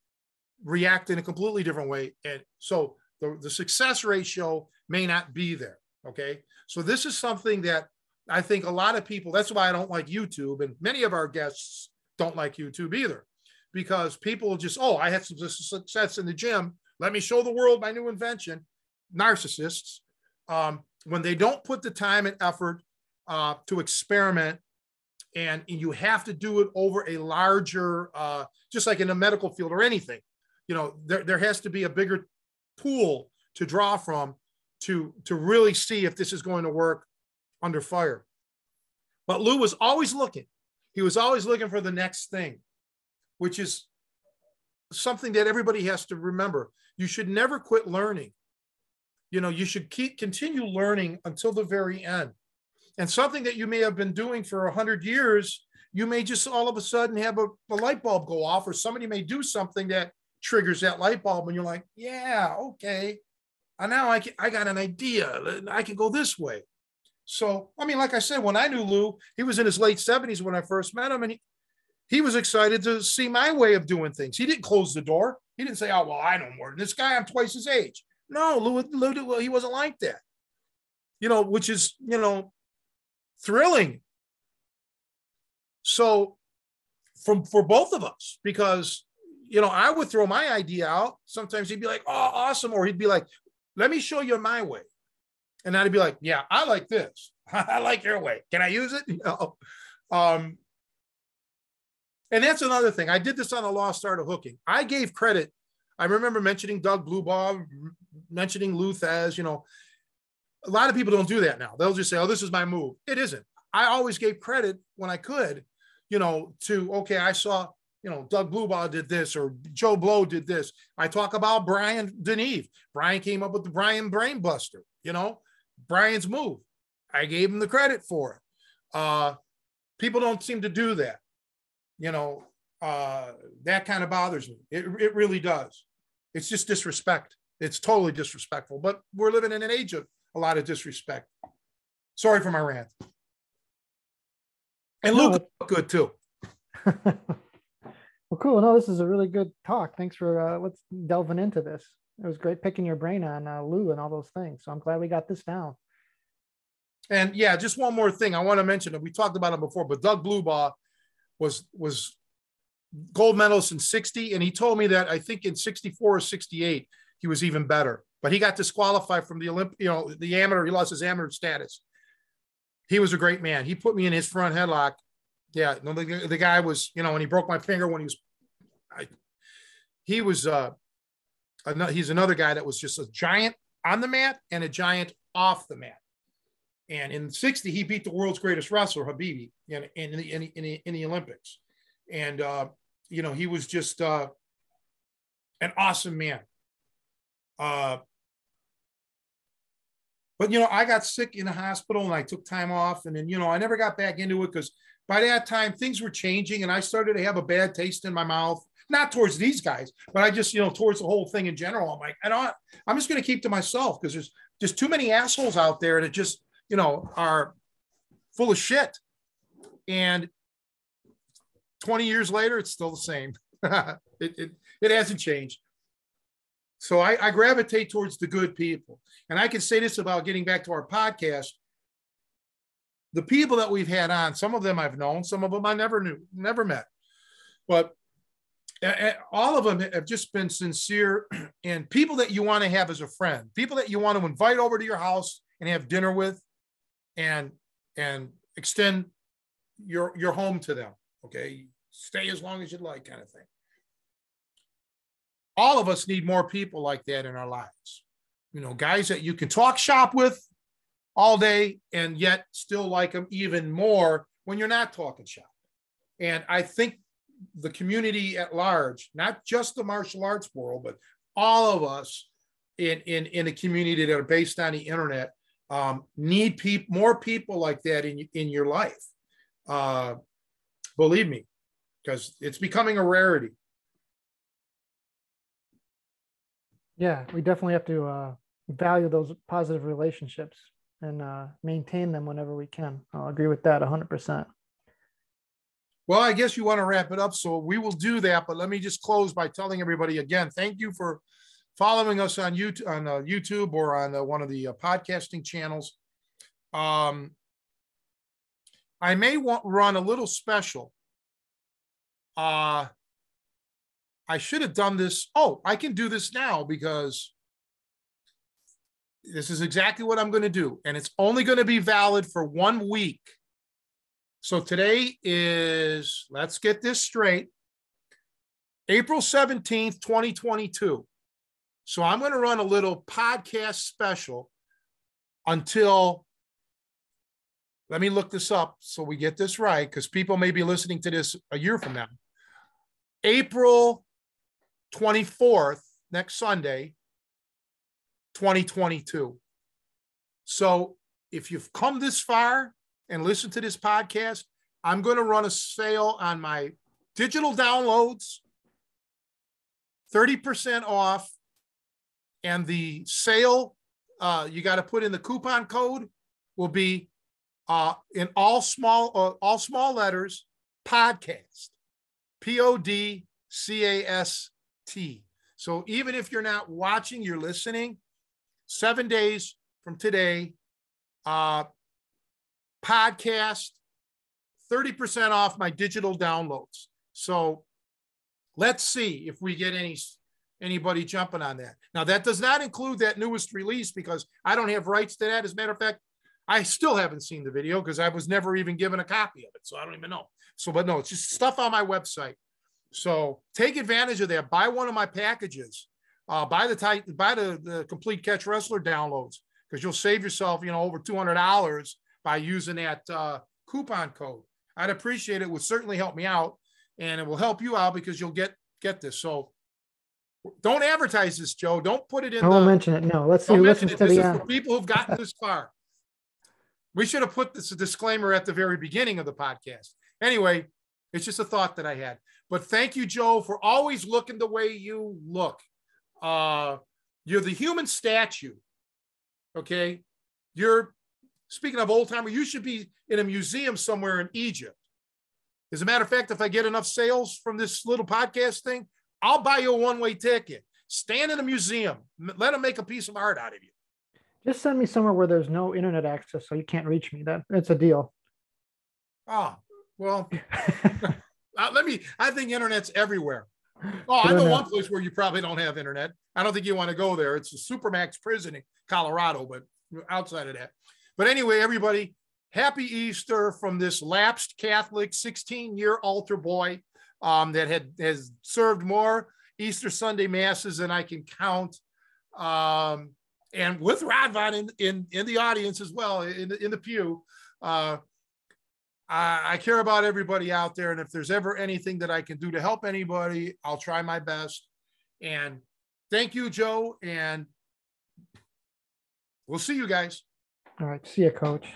react in a completely different way. And so the success ratio may not be there, okay? So this is something that I think a lot of people, that's why I don't like YouTube, and many of our guests don't like YouTube either. Because people just, oh, I had some success in the gym. Let me show the world my new invention. Narcissists, when they don't put the time and effort to experiment, and you have to do it over a larger, just like in the medical field or anything, you know, there has to be a bigger pool to draw from to really see if this is going to work under fire. But Lou was always looking. He was always looking for the next thing, which is something that everybody has to remember. You should never quit learning. You know, you should continue learning until the very end. And something that you may have been doing for 100 years, you may just all of a sudden have a light bulb go off, or somebody may do something that triggers that light bulb. And you're like, yeah, okay. And now I got an idea. I can go this way. So, I mean, like I said, when I knew Lou, he was in his late 70s when I first met him, and he was excited to see my way of doing things. He didn't close the door. He didn't say, oh, well, I know more than this guy. I'm twice his age. No, Lou, he wasn't like that, you know, which is, you know, thrilling. So for both of us, because, you know, I would throw my idea out. Sometimes he'd be like, oh, awesome. Or he'd be like, let me show you my way. And I'd be like, yeah, I like this. I like your way. Can I use it? You know? And that's another thing. I did this on the Lost Art of Hooking. I gave credit. I remember mentioning Doug Bluebaugh, mentioning Lou Thesz, you know, a lot of people don't do that now. They'll just say, oh, this is my move. It isn't. I always gave credit when I could, you know, to, okay, I saw, you know, Doug Bluebaugh did this, or Joe Blow did this. I talk about Brian Deneve. Brian came up with the Brian Brainbuster, you know, Brian's move. I gave him the credit for it. People don't seem to do that. You know, that kind of bothers me. It really does. It's just disrespect. It's totally disrespectful, but we're living in an age of a lot of disrespect. Sorry for my rant. And Lou looked good too. Well, cool. No, this is a really good talk. Thanks for let's delving into this. It was great picking your brain on Lou and all those things. So I'm glad we got this down. And yeah, just one more thing I want to mention that we talked about him before, but Doug Bluebaugh was gold medalist in 60. And he told me that I think in 64 or 68, he was even better, but he got disqualified from the Olympic, you know, the amateur, he lost his amateur status. He was a great man. He put me in his front headlock. Yeah. No, the guy was, you know, and he broke my finger when he was, he's another guy that was just a giant on the mat and a giant off the mat. And in 60, he beat the world's greatest wrestler, Habibi, in the Olympics. And, you know, he was just an awesome man. But, you know, I got sick in the hospital and I took time off. And then, you know, I never got back into it because by that time things were changing and I started to have a bad taste in my mouth. Not towards these guys, but I just, you know, towards the whole thing in general. I'm like, I'm just going to keep to myself because there's just too many assholes out there that just, you know, are full of shit. And 20 years later, it's still the same. it hasn't changed. So I gravitate towards the good people. And I can say this about getting back to our podcast. The people that we've had on, some of them I've known, some of them I never knew, never met. But all of them have just been sincere and people that you want to have as a friend, people that you want to invite over to your house and have dinner with, and extend your home to them. Okay. Stay as long as you'd like, kind of thing. All of us need more people like that in our lives. You know, guys that you can talk shop with all day and yet still like them even more when you're not talking shop. And I think the community at large, not just the martial arts world, but all of us in a community that are based on the internet, need more people like that in your life. Believe me, because it's becoming a rarity. Yeah, we definitely have to value those positive relationships and maintain them whenever we can. I'll agree with that 100%. Well, I guess you want to wrap it up, so we will do that. But let me just close by telling everybody again, thank you for following us on YouTube, or on one of the podcasting channels. I may run a little special. I should have done this. Oh, I can do this now because this is exactly what I'm going to do. And it's only going to be valid for 1 week. So today is, let's get this straight, April 17th, 2022. So I'm going to run a little podcast special until, let me look this up so we get this right, because people may be listening to this a year from now. April 24th, next Sunday, 2022. So if you've come this far and listened to this podcast, I'm going to run a sale on my digital downloads, 30% off. And the sale, you got to put in the coupon code, will be in all small letters, podcast, P-O-D-C-A-S-T. So even if you're not watching, you're listening, 7 days from today, podcast, 30% off my digital downloads. So let's see if we get anybody jumping on that. Now, that does not include that newest release because I don't have rights to that. As a matter of fact, I still haven't seen the video because I was never even given a copy of it. So I don't even know. So, but no, it's just stuff on my website. So take advantage of that. Buy one of my packages. Buy the Complete Catch Wrestler downloads because you'll save yourself, you know, over $200 by using that coupon code. I'd appreciate it. It would certainly help me out, and it will help you out because you'll get this. So don't advertise this, Joe. Don't put it in. I won't mention it. No, let's see. Listen to this. This is for people who've gotten this far. We should have put this disclaimer at the very beginning of the podcast. Anyway, it's just a thought that I had. But thank you, Joe, for always looking the way you look. You're the human statue. Okay. You're, speaking of old timer, you should be in a museum somewhere in Egypt. As a matter of fact, if I get enough sales from this little podcast thing, I'll buy you a one-way ticket. Stand in a museum. Let them make a piece of art out of you. Just send me somewhere where there's no internet access so you can't reach me. That's a deal. Oh, well, I think internet's everywhere. Oh, I know one place where you probably don't have internet. I don't think you want to go there. It's a Supermax prison in Colorado, but outside of that. But anyway, everybody, happy Easter from this lapsed Catholic 16-year altar boy that has served more Easter Sunday masses than I can count. And with Rod Vaughn in the audience as well, in the pew. I care about everybody out there. And if there's ever anything that I can do to help anybody, I'll try my best. And thank you, Joe. And we'll see you guys. All right. See you, Coach.